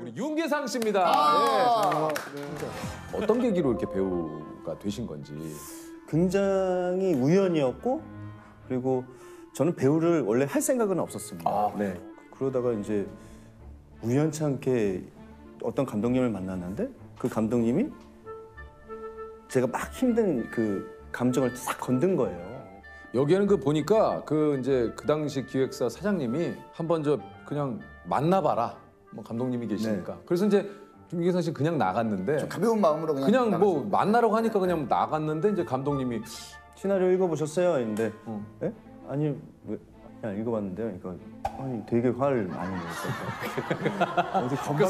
우리 윤계상 씨입니다. 아 네. 네. 어떤 계기로 이렇게 배우가 되신 건지. 굉장히 우연이었고, 그리고 저는 배우를 원래 할 생각은 없었습니다. 아, 네. 그러다가 이제 우연찮게 어떤 감독님을 만났는데 그 감독님이 제가 막 힘든 그 감정을 싹 건든 거예요. 여기에는 그 보니까 그 이제 그 당시 기획사 사장님이 한번 저 그냥 만나봐라. 뭐 감독님이 계시니까. 네. 그래서 이제 윤계상 씨 그냥 나갔는데 좀 가벼운 마음으로 그냥 뭐 만나라고 하니까 그냥 나갔는데 이제 감독님이 시나리오 읽어보셨어요? 했는데 네? 아니 왜? 그냥 읽어봤는데요. 그러니까 아니 되게 화를 많이 냈어요.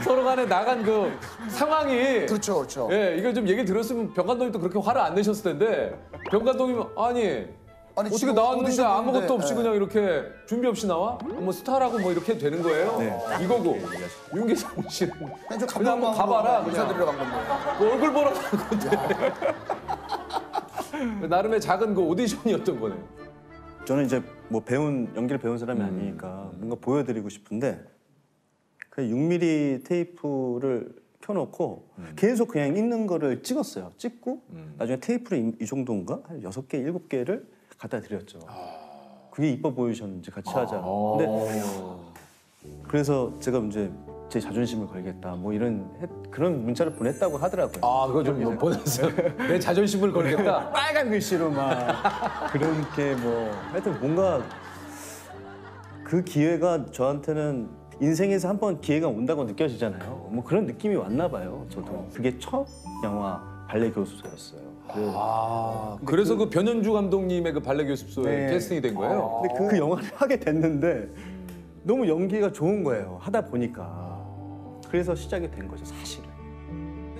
서로 간에 나간 그 상황이 그렇죠, 그렇죠. 예, 이걸 좀 얘기 들었으면 병 감독님도 그렇게 화를 안 내셨을 텐데 병 감독님은 아니 어떻게 나왔는데 아무것도 없이 그냥 이렇게 준비 없이 나와? 뭐 스타라고 뭐 이렇게 되는 거예요? 네. 이거고 윤계상 씨는 그냥 한번 가봐라. 인사드리러 간 건데 뭐 얼굴 보러 간 건데 나름의 작은 그 오디션이었던 거네요. 저는 이제 뭐 연기를 배운 사람이 아니니까 뭔가 보여드리고 싶은데 그냥 6mm 테이프를 켜놓고 계속 그냥 있는 거를 찍었어요. 찍고 나중에 테이프를 이 정도인가? 한 6개, 7개를 갖다 드렸죠. 아... 그게 이뻐 보이셨는지 같이 하자. 근데 그래서 제가 이제 제 자존심을 걸겠다 뭐 이런 그런 문자를 보냈다고 하더라고요. 아 그거 좀 보냈어요? 내 자존심을 걸겠다? 빨간 글씨로 막 그렇게 뭐 하여튼 뭔가 그 기회가 저한테는 인생에서 한 번 기회가 온다고 느껴지잖아요. 뭐 그런 느낌이 왔나 봐요. 저도 그게 첫 영화 발레 교습소였어요. 그래서, 아 그래서 그 변현주 감독님의 그 발레 교습소에 네. 캐스팅이 된 거예요? 근데 그 영화를 하게 됐는데 너무 연기가 좋은 거예요. 하다 보니까. 그래서 시작이 된 거죠, 사실은.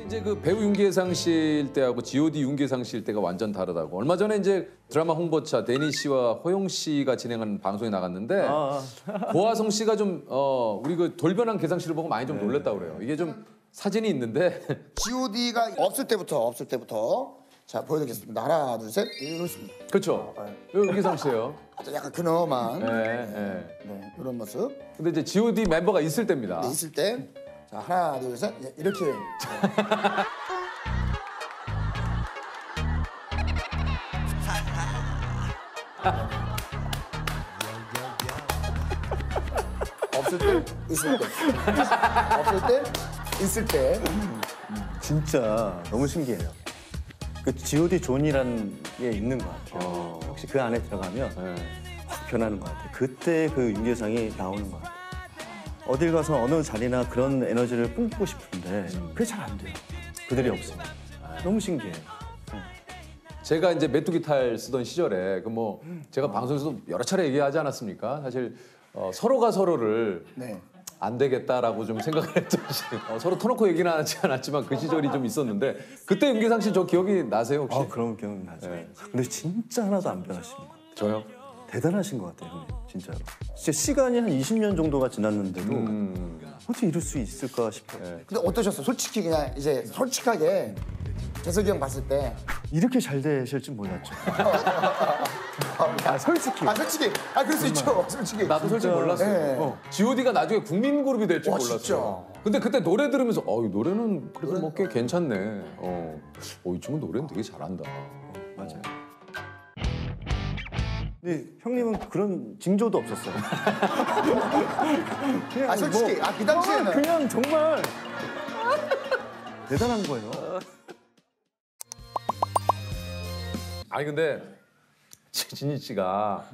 이제 그 배우 윤계상 씨일 때하고 G.O.D 윤계상 씨일 때가 완전 다르다고. 얼마 전에 이제 드라마 홍보차 데니 씨와 호영 씨가 진행하는 방송에 나갔는데 고아성 씨가 좀 우리 그 돌변한 계상 씨를 보고 많이 좀 놀랬다고 그래요. 이게 좀 사진이 있는데 G.O.D가 없을 때부터 자 보여드리겠습니다. 하나, 둘, 셋, 이렇습니다. 그렇죠. 윤계상 씨예요. 약간 근엄한 네, 이런 모습. 근데 이제 G.O.D 멤버가 있을 때입니다. 네, 있을 때. 자, 하나, 둘, 셋. 이렇게. 없을 때, 있을 때. 없을 때, 있을 때. 진짜 너무 신기해요. 그 G.O.D 존이라는 게 있는 것 같아요. 혹시 그 안에 들어가면 확 변하는 것 같아요. 그때 그 윤계상이 나오는 것 같아요. 어딜 가서 어느 자리나 그런 에너지를 뿜고 싶은데 그게 잘 안 돼요. 그들이 없어요. 너무 신기해요. 제가 이제 메뚜기 탈 쓰던 시절에 그 뭐 제가 방송에서도 여러 차례 얘기하지 않았습니까? 사실 서로가 서로를 네. 안 되겠다라고 좀 생각을 했던 시절. 서로 터놓고 얘기는 하지 않았지만 그 시절이 좀 있었는데 그때 윤계상 씨 저 기억이 나세요 혹시? 아 그런 기억이 나죠. 네. 근데 진짜 하나도 안 변하시는 것 같아요. 저요? 대단하신 것 같아요, 형님, 진짜로. 진짜 시간이 한 20년 정도가 지났는데도 어떻게 이럴 수 있을까 싶어요. 네. 근데 어떠셨어요? 솔직히 그냥 이제 솔직하게 재석이 형 봤을 때 이렇게 잘 되실 줄 몰랐죠. 솔직히. 아, 그럴 수 있죠, 솔직히. 나도 솔직히 몰랐어요. 네. G.O.D가 나중에 국민그룹이 될 줄 몰랐어요. 진짜. 근데 그때 노래 들으면서 이 노래는 그래도 뭐 꽤 괜찮네. 이 친구 노래는 되게 잘한다. 맞아요. 네, 형님은 그런 징조도 없었어요. 아 솔직히 뭐, 그 당시에는 그냥 정말 대단한 거예요. 아니 근데 진희 씨가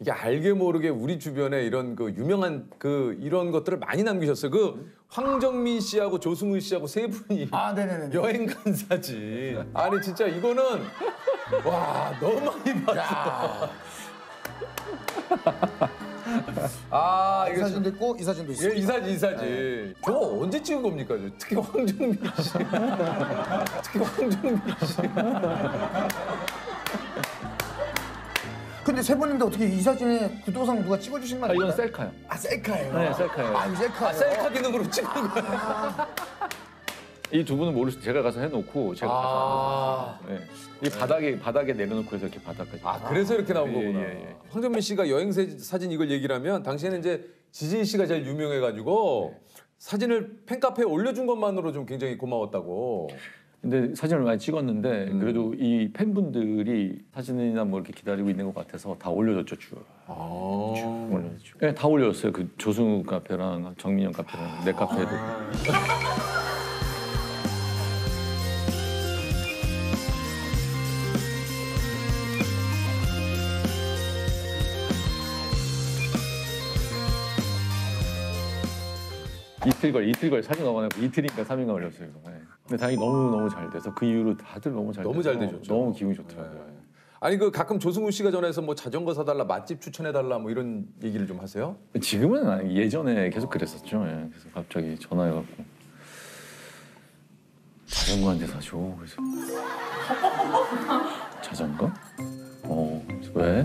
이게 알게 모르게 우리 주변에 이런 그 유명한 그 이런 것들을 많이 남기셨어요. 그 황정민 씨하고 조승우 씨하고 세 분이 여행 간 사진. 아니 진짜 이거는 와 너무 많이 봤어. 이 사진도 있고 이 사진도 있어요. 예, 이 사진. 네. 저거 언제 찍은 겁니까? 특히 황정민 씨. 근데 세 분인데 어떻게 이 사진에 구도상 누가 찍어주신 거 아니에요? 이건 셀카요. 아 셀카예요? 네, 셀카예요. 셀카 기능으로 찍은 거예요. 이 두 분은 모르시죠. 제가 가서 해놓고 제가 가서 네. 이 바닥에 내려놓고 해서 이렇게 바닥까지. 그래서 이렇게 나온 거구나. 황정민 씨가 여행 사진 이걸 얘기를 하면 당시에는 이제 지진 씨가 제일 유명해가지고 사진을 팬카페에 올려준 것만으로 좀 굉장히 고마웠다고. 근데 사진을 많이 찍었는데 그래도 이 팬분들이 사진이나 뭐 이렇게 기다리고 있는 것 같아서 다 올려줬죠. 쭉 올려줬죠. 네, 다 올려줬어요. 그 조승우 카페랑 정민영 카페랑 내 카페도. 이틀 사진 넘어가고 이틀인가 3일간 걸렸어요. 이거. 네. 근데 다행히 너무 잘 돼서 그 이후로 다들 너무 잘 되셨죠. 너무 기분이 좋더라고요. 네. 아니 그 가끔 조승우 씨가 전화해서 뭐 자전거 사달라, 맛집 추천해달라 뭐 이런 얘기를 좀 하세요? 지금은 아니, 예전에 계속 그랬었죠. 예. 그래서 갑자기 전화해갖고 자전거 한 대 사줘. 그래서 자전거? 그래서 왜?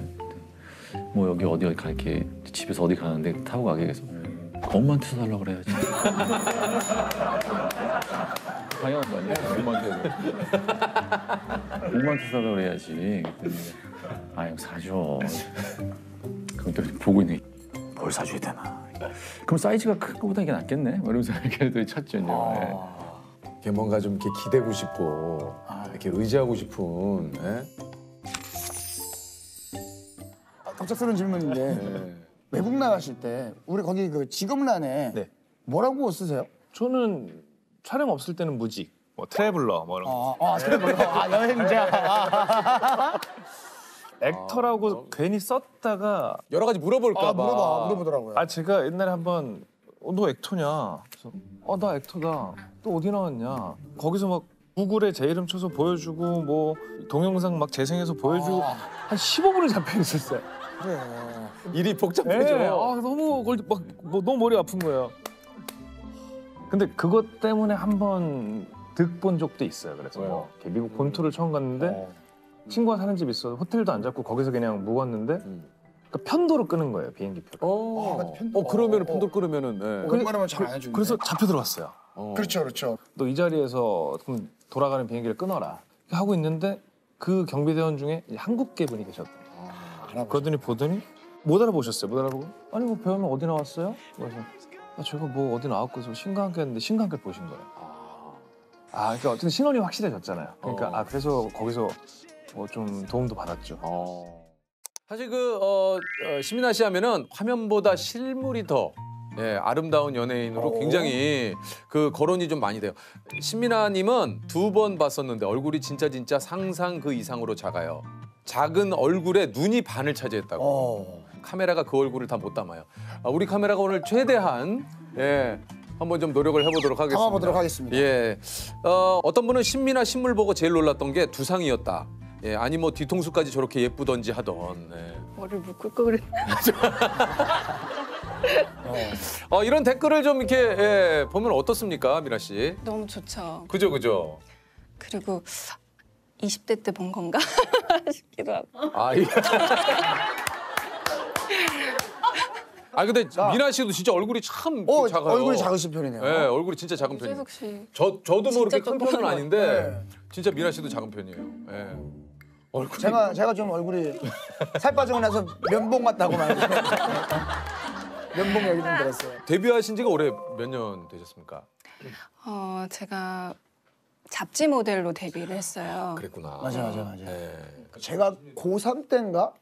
뭐 여기 어디 갈게 집에서 어디 가는데 타고 가게 해서. 엄마한테 사달라고 그래야지. 당연한 거 아니에요? 엄마한테 사달라고 그래야지. 아유 사줘. 그럼 또 보고 있네. 뭘 사줘야 되나. 그럼 사이즈가 큰 거보다 이게 낫겠네? 이러면서 이렇게 찾죠. 아, 이게 뭔가 좀 이렇게 기대고 싶고 이렇게 의지하고 싶은. 갑작스러운 질문인데. 외국 나가실 때 우리 거기 그 직업란에 네. 뭐라고 쓰세요? 저는 촬영 없을 때는 무직, 뭐 트래블러 뭐 이런 거. 트래블러, 여행자. 액터라고 괜히 썼다가 여러 가지 물어볼까 봐. 물어보더라고요. 제가 옛날에 한번 너 액터냐? 그래서 나 액터다. 또 어디 나왔냐? 거기서 막 구글에 제 이름 쳐서 보여주고 뭐 동영상 막 재생해서 보여주고 한 15분을 잡혀 있었어요. 그래. 일이 복잡해져. 네. 너무 너무 머리 아픈 거예요. 근데 그것 때문에 한번 득본 적도 있어요. 그래서 미국 본토를 처음 갔는데 친구가 사는 집이 있어서 호텔도 안 잡고 거기서 그냥 묵었는데 그러니까 편도로 끄는 거예요, 비행기표. 그러면 편도로 끄면은 그러면 잘 안 해주는데. 그래서 잡혀 들어왔어요. 그렇죠. 너 이 자리에서 그럼 돌아가는 비행기를 끊어라 하고 있는데 그 경비대원 중에 한국계 분이 계셨던. 그러더니 보더니 못 알아보셨어요. 못 알아보고 아니 뭐 배우면 어디 나왔어요? 그래서 제가 뭐 어디 나왔고 해서 신과 함께 했는데 신과 함께 보신 거예요. 그러니까 어쨌든 신원이 확실해졌잖아요. 그러니까 그래서 거기서 좀 도움도 받았죠. 사실 그 신민아 씨 하면은 화면보다 실물이 더 아름다운 연예인으로 굉장히 그 거론이 좀 많이 돼요. 신민아님은 2번 봤었는데 얼굴이 진짜 상상 그 이상으로 작아요. 작은 얼굴에 눈이 반을 차지했다고. 카메라가 그 얼굴을 다 못 담아요. 우리 카메라가 오늘 최대한 한번 좀 노력을 해보도록 하겠습니다. 담아보도록 하겠습니다. 어떤 분은 신민아 신물 보고 제일 놀랐던 게 두상이었다. 아니 뭐 뒤통수까지 저렇게 예쁘던지 하던. 머리를 묶을 거 그랬나? 이런 댓글을 좀 이렇게 보면 어떻습니까, 미나 씨? 너무 좋죠. 그죠. 그리고 20대 때 본 건가 싶기도 하고. 근데 미나 씨도 진짜 얼굴이 참 작아요. 얼굴이 작으신 편이네요. 네, 얼굴이 진짜 작은 편이에요. 저도 모르게 큰 편은 아닌데 진짜 미나 씨도 작은 편이에요. 네. 얼굴이... 제가 좀 얼굴이 살 빠지고 나서 면봉 같다고 말해요. 면봉 얘기 좀 들었어요. 데뷔하신 지가 올해 몇 년 되셨습니까? 제가 잡지 모델로 데뷔를 했어요. 그랬구나. 맞아. 제가 고3 때인가?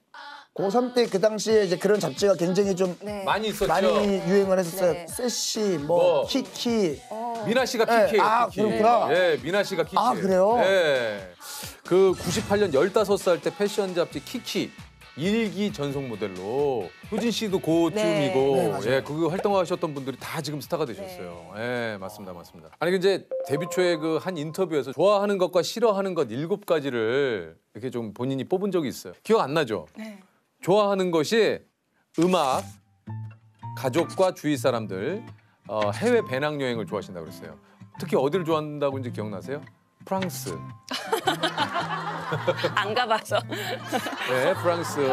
고3 때 그 당시에 이제 그런 잡지가 굉장히 좀 많이 있었죠. 많이 유행을 했었어요. 세시, 키키. 미나 씨가 키키예요. 그렇구나. 미나 씨가 키키. 그래요? 그 98년 15살 때 패션 잡지 키키 1기 전속 모델로 효진 씨도 그쯤이고 그 활동하셨던 분들이 다 지금 스타가 되셨어요. 맞습니다. 아니 이제 데뷔 초에 그 한 인터뷰에서 좋아하는 것과 싫어하는 것 7가지를 이렇게 좀 본인이 뽑은 적이 있어요. 기억 안 나죠? 네. 좋아하는 것이 음악, 가족과 주위 사람들, 해외 배낭 여행을 좋아하신다고 그랬어요. 특히 어디를 좋아한다고 이제 기억나세요? 프랑스. 안 가봐서. 프랑스.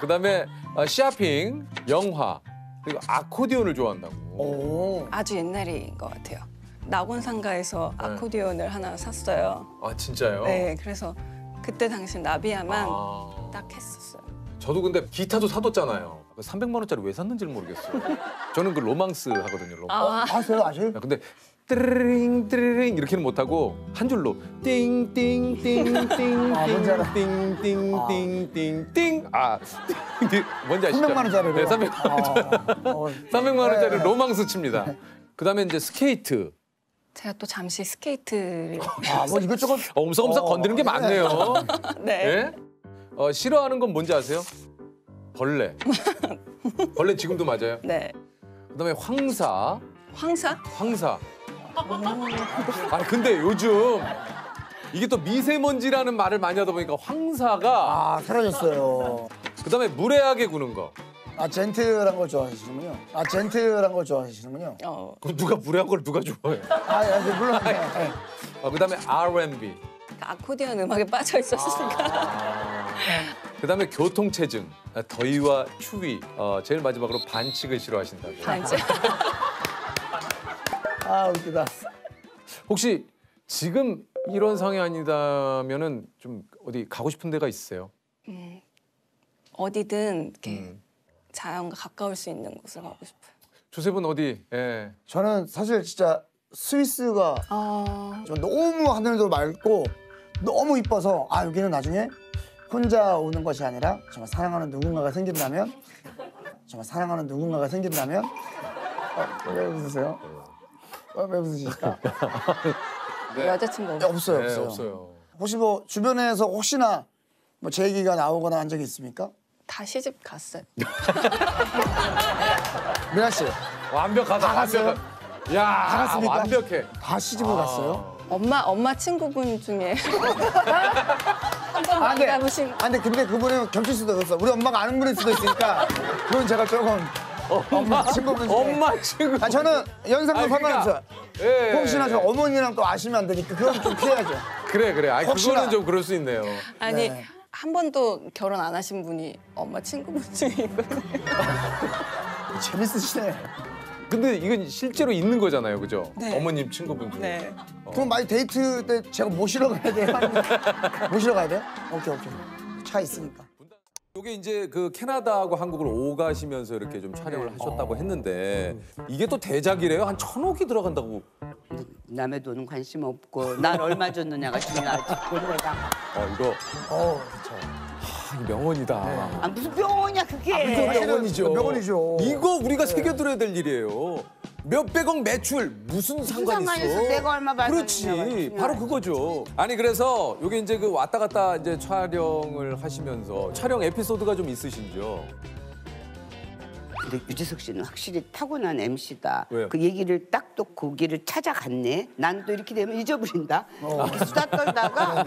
그다음에 쇼핑, 영화, 그리고 아코디언을 좋아한다고. 아주 옛날인 것 같아요. 낙원상가에서 아코디언을 하나 샀어요. 진짜요? 네, 그래서 그때 당시 나비야만 딱 했었어요. 저도 근데 기타도 사뒀잖아요. 300만 원짜리 왜 샀는지를 모르겠어요. 저는 그 로망스 하거든요. 로망스. 아세요? 아세요? 근데 띠링 띠링 이렇게는 못하고 한 줄로 띵띵띵띵띵띵띵띵띵띵 아 뭔지 아시죠? 300만 원짜리로. 네, 300만 원짜리 로망스 칩니다. 그다음에 이제 스케이트. 제가 또 잠시 스케이트를. 아, 뭐 이것저것 엄석엄석 건드는 게 많네요. 네. 싫어하는 건 뭔지 아세요? 벌레. 벌레 지금도 맞아요? 네. 그다음에 황사. 황사? 황사. 아 근데 요즘 이게 또 미세먼지라는 말을 많이 하다 보니까 황사가 사라졌어요. 그다음에 무례하게 구는 거. 아 젠틀한 걸 좋아하시는군요. 아 젠틀한 걸 좋아하시는군요. 그럼 누가 무례한 걸 누가 좋아해? 물론. 그다음에 R&B. 아코디언 음악에 빠져 있었으니까. 그다음에 교통체증, 더위와 추위, 제일 마지막으로 반칙을 싫어하신다고. 반칙. 아 웃기다. 혹시 지금 이런 상황이 아니다면은 좀 어디 가고 싶은 데가 있으세요? 어디든 이렇게 자연과 가까울 수 있는 곳을 가고 싶어요. 조셉은 어디? 예. 저는 사실 진짜 스위스가 너무 하늘도 맑고 너무 이뻐서 아 여기는 나중에 혼자 오는 것이 아니라 정말 사랑하는 누군가가 생긴다면 왜 웃으세요? 왜 웃으실까? 네. 여자친구 없어요. 네, 없어요. 혹시 뭐 주변에서 혹시나 뭐 제 얘기가 나오거나 한 적이 있습니까? 다 시집 갔어요. 민아 씨 완벽하다. 다 갔어요? 야, 다 갔습니까? 완벽해. 다 시집을 갔어요? 엄마 친구분 중에 한번 만나보신. 안돼 근데 그분이 겹칠 수도 있어. 우리 엄마가 아는 분일 수도 있으니까 그건 제가 조금. 엄마 친구분 중에. 엄마 친구. 아 저는 연상도 상관없어요. 예, 혹시나 저 어머니랑 또 아시면 안 되니까 그건 좀 피해야죠. 그래. 아니, 그거는 좀 그럴 수 있네요. 아니 네. 한 번도 결혼 안 하신 분이 엄마 친구분 중에 있거든요. 재밌으시네. 근데 이건 실제로 있는 거잖아요, 그죠? 네. 어머님 친구분 중에. 네. 그럼 만약 데이트 때 제가 모시러 가야 돼요? 모시러 가야 돼요? 오케이. 차 있으니까. 이게 이제 그 캐나다하고 한국을 오가시면서 이렇게 좀 촬영을 하셨다고 했는데 이게 또 대작이래요? 한 1,000억이 들어간다고. 남의 돈은 관심 없고 날 얼마 줬느냐가 중요하지. 이거. 그렇죠. 명언이다. 네. 아 무슨 명언이야 그게. 명언이죠. 이거 우리가 새겨들어야 될 일이에요. 몇백억 매출 무슨 상관이 있어? 내가 얼마 받았냐. 그렇지. 바로 그거죠. 아니 그래서 요게 이제 그 왔다 갔다 이제 촬영을 하시면서 촬영 에피소드가 좀 있으신지요? 근데 유재석 씨는 확실히 타고난 MC다. 왜요? 그 얘기를 딱 또 고기를 찾아갔네. 난 또 이렇게 되면 잊어버린다. 이렇게 수다 떨다가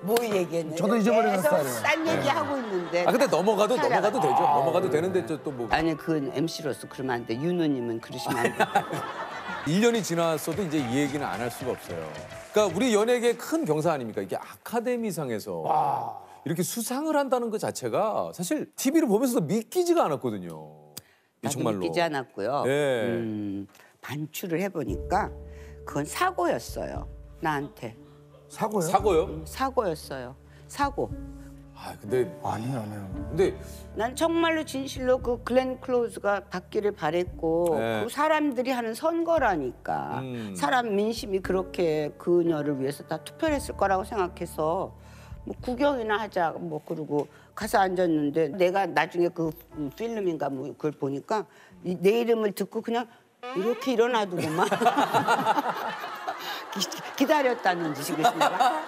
뭐 얘기했는데. 저도 잊어버리는 스타일이에요. 딴 얘기하고 있는데. 근데 넘어가도 되죠. 넘어가도 되는데 또 뭐. 아니 그건 MC로서 그러면 안 돼. 윤호님은 그러시면 안 돼. 1년이 지났어도 이제 이 얘기는 안 할 수가 없어요. 그러니까 우리 연예계 큰 경사 아닙니까? 이게 아카데미상에서. 이렇게 수상을 한다는 것 자체가 사실 TV를 보면서도 믿기지가 않았거든요. 나도 믿기지 않았고요. 예. 반추를 해보니까 그건 사고였어요. 나한테. 사고요? 사고였어요. 사고. 근데 아니요. 근데 난 정말로 진실로 그 글렌 클로즈가 받기를 바랬고 예. 그 사람들이 하는 선거라니까 사람 민심이 그렇게 그녀를 위해서 다 투표를 했을 거라고 생각해서 뭐 구경이나 하자 뭐 그러고. 가서 앉았는데 내가 나중에 그 필름인가 뭐 그걸 보니까 내 이름을 듣고 그냥 이렇게 일어나더구만. 기다렸다는 짓이겠습니까?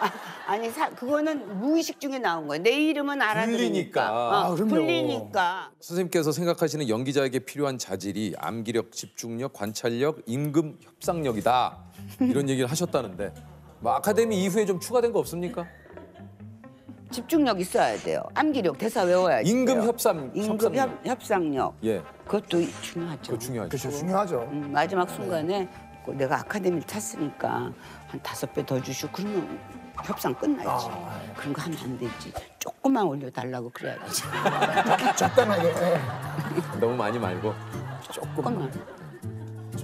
아니 그거는 무의식 중에 나온 거예요. 내 이름은 알아들으니까. 불리니까. 선생님께서 생각하시는 연기자에게 필요한 자질이 암기력, 집중력, 관찰력, 임금, 협상력이다. 이런 얘기를 하셨다는데 뭐 아카데미 이후에 좀 추가된 거 없습니까? 집중력 있어야 돼요. 암기력, 대사 외워야지. 임금 협상력. 예. 그것도 중요하죠. 그렇죠, 중요하죠. 마지막 순간에 내가 아카데미를 탔으니까 한 5배 더 주시고 그러면 협상 끝나야지. 그런 거 하면 안 되지. 조금만 올려달라고 그래야지. 적당하게. 너무 많이 말고 조금만.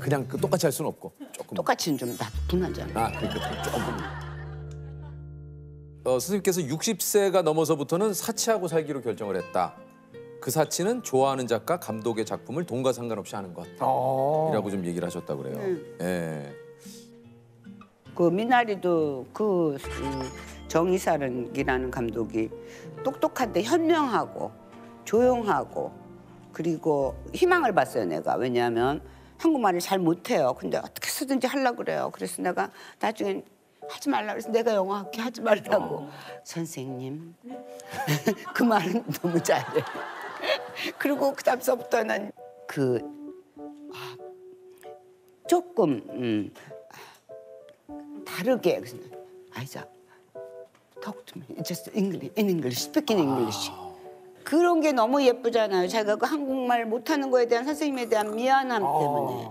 그냥 똑같이 할 수는 없고. 조금만. 똑같이는 좀 나도 분하잖아. 그러니까 조금만. 선생님께서 60세가 넘어서부터는 사치하고 살기로 결정을 했다. 그 사치는 좋아하는 작가, 감독의 작품을 돈과 상관없이 하는 것이라고 좀 얘기를 하셨다고 그래요. 예. 그 미나리도 그 정의사랑이라는 감독이 똑똑한데 현명하고 조용하고 그리고 희망을 봤어요, 내가. 왜냐하면 한국말을 잘 못해요. 근데 어떻게 쓰든지 하려고 그래요. 그래서 내가 나중엔 하지 말라고 그래서 내가 영어학교 하지 말라고. 선생님, 그 말은 너무 잘해. 그리고 그 다음서부터는 그 조금 다르게 그래서 아이자 talk to me just English, in English, speak in English. 그런 게 너무 예쁘잖아요. 자기가 그 한국말 못하는 거에 대한 선생님에 대한 미안함 때문에.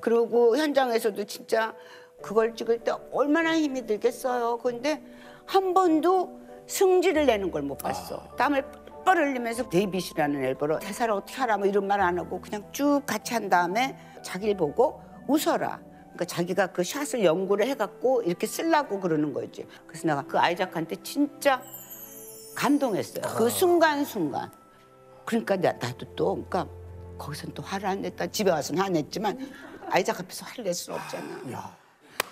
그리고 현장에서도 진짜 그걸 찍을 때 얼마나 힘이 들겠어요. 근데 한 번도 승질을 내는 걸 못 봤어. 땀을 뻘뻘 흘리면서 데이빗이라는 앨범으로 대사를 어떻게 하라 뭐 이런 말 안 하고 그냥 쭉 같이 한 다음에 자기를 보고 웃어라. 그러니까 자기가 그 샷을 연구를 해갖고 이렇게 쓰려고 그러는 거였지. 그래서 내가 그 아이작한테 진짜 감동했어요. 그 순간순간. 그러니까 나도 또 그러니까 거기선 또 화를 안 냈다. 집에 와서는 화냈지만 아이작 앞에서 화를 낼 수는 없잖아.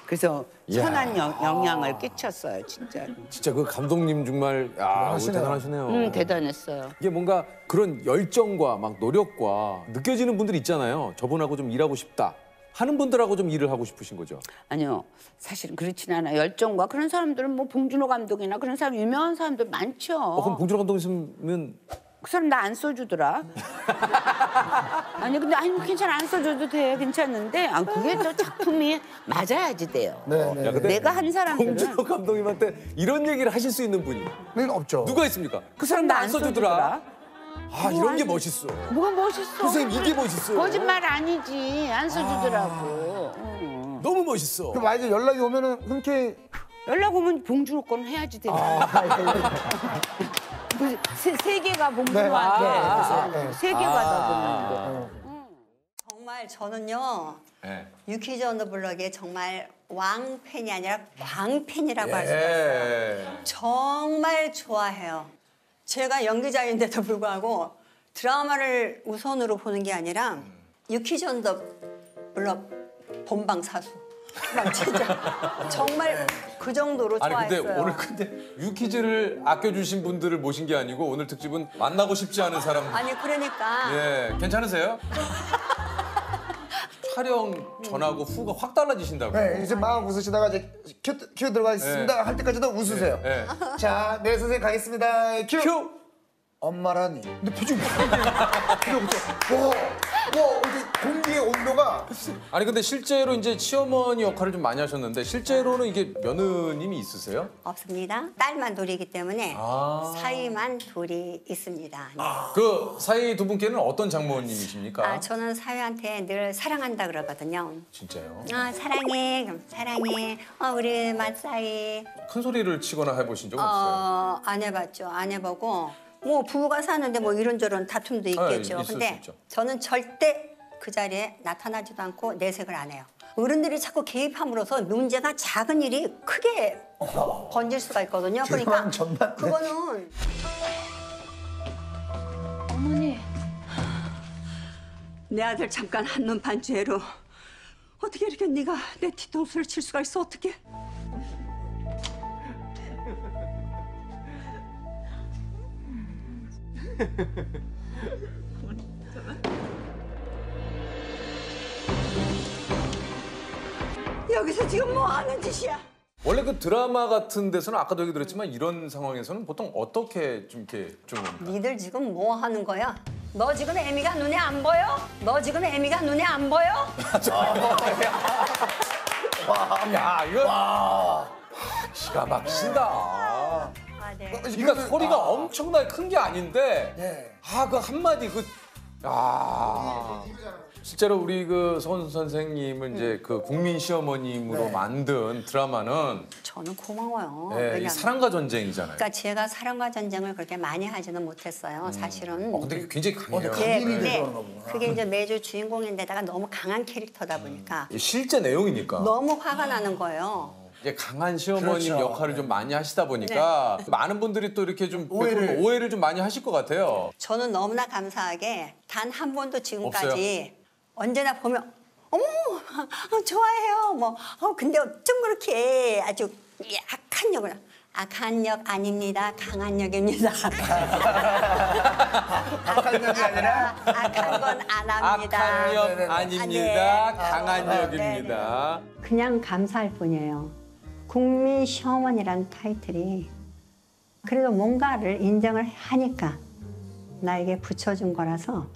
그래서 선한 영향을 끼쳤어요, 진짜. 진짜 그 감독님 정말 야, 대단하시네요. 대단했어요. 이게 뭔가 그런 열정과 막 노력과 느껴지는 분들이 있잖아요. 저분하고 좀 일하고 싶다 하는 분들하고 좀 일을 하고 싶으신 거죠? 아니요, 사실은 그렇진 않아요. 열정과 그런 사람들은 뭐 봉준호 감독이나 그런 사람 유명한 사람들 많죠. 그럼 봉준호 감독 있으면 그 사람 나 안 써주더라. 아니 근데 아니 괜찮아 안 써줘도 돼 괜찮은데 아 그게 또 작품이 맞아야지 돼요. 네. 야, 내가 한 사람들은 봉준호 감독님한테 이런 얘기를 하실 수 있는 분이 없죠. 누가 있습니까? 그 사람 나 안 써주더라. 아 뭐, 이런 게 멋있어. 뭐가 멋있어? 선생님 이게 멋있어요. 거짓말 아니지 안 써주더라고. 너무 멋있어. 그럼 만약에 연락이 오면은 흔쾌히 연락 오면 봉준호 건 해야지 돼요. 세계가 봉준호한테 세계가다 보면 정말 저는요 유퀴즈온더블럭의 정말 왕팬이 아니라 광팬이라고 할 수가 있어요. 정말 좋아해요. 제가 연기자인데도 불구하고 드라마를 우선으로 보는 게 아니라 유퀴즈온더블럭 본방 사수 진짜 정말 그 정도로 좋아했어요. 아니 근데 오늘 근데 유퀴즈를 아껴주신 분들을 모신 게 아니고 오늘 특집은 만나고 싶지 않은 사람들. 아니 그러니까. 예, 괜찮으세요? 촬영 전하고 후가 확 달라지신다고요. 네, 이제 막 웃으시다가 이제 큐 들어가겠습니다. 네. 할 때까지도 웃으세요. 네. 자, 네 선생님 가겠습니다. 큐. 엄마라니. 근데 표정 공기의 온도가. 아니 근데 실제로 이제 시어머니 역할을 좀 많이 하셨는데 실제로는 이게 며느님이 있으세요? 없습니다. 딸만 둘이기 때문에 사위만 둘이 있습니다. 그 사위 두 분께는 어떤 장모님이십니까? 저는 사위한테 늘 사랑한다 그러거든요. 진짜요? 사랑해, 그럼 사랑해. 우리 맏사위. 큰 소리를 치거나 해보신 적 없어요? 안 해봤죠. 안 해보고 뭐 부부가 사는데 뭐 이런저런 다툼도 있겠죠. 근데 저는 절대 그 자리에 나타나지도 않고 내색을 안 해요. 어른들이 자꾸 개입함으로써 문제가 작은 일이 크게 번질 수가 있거든요. 그러니까 그거는 어머니 내 아들 잠깐 한눈 반죄로 어떻게 이렇게 네가 내 뒤통수를 칠 수가 있어 어떻게? 여기서 지금 뭐 하는 짓이야? 원래 그 드라마 같은 데서는 아까도 얘기 드렸지만 이런 상황에서는 보통 어떻게 좀 이렇게 좀 니들 지금 뭐 하는 거야? 너 지금 애미가 눈에 안 보여? 너 지금 애미가 눈에 안 보여? 야 이거 기가 막힌다. 그러니까 소리가 엄청나게 큰 게 아닌데 그 한마디 실제로 우리 그 서원 선생님을 이제 그 국민 시어머님으로 만든 드라마는 저는 고마워요. 네, 이 사랑과 전쟁이잖아요. 그러니까 제가 사랑과 전쟁을 그렇게 많이 하지는 못했어요. 사실은. 근데 굉장히 강해요. 그게 이제 매주 주인공인데다가 너무 강한 캐릭터다 보니까. 실제 내용이니까. 너무 화가 나는 거예요. 이제 강한 시어머님 그렇죠. 역할을 좀 많이 하시다 보니까 네. 많은 분들이 또 이렇게 좀 오해를 좀 많이 하실 것 같아요. 저는 너무나 감사하게 단 한 번도 지금까지 없어요. 언제나 보면 어머 좋아해요 뭐 근데 어쩜 그렇게 아주 약한 역을 악한 역 아닙니다. 강한 역입니다. 악한 역이 아니라? 악한 건 안 합니다. 악한 역 아닙니다. 아, 네. 강한 역입니다. 네, 네. 그냥 감사할 뿐이에요. 국민 시어머니라는 타이틀이 그래도 뭔가를 인정을 하니까 나에게 붙여준 거라서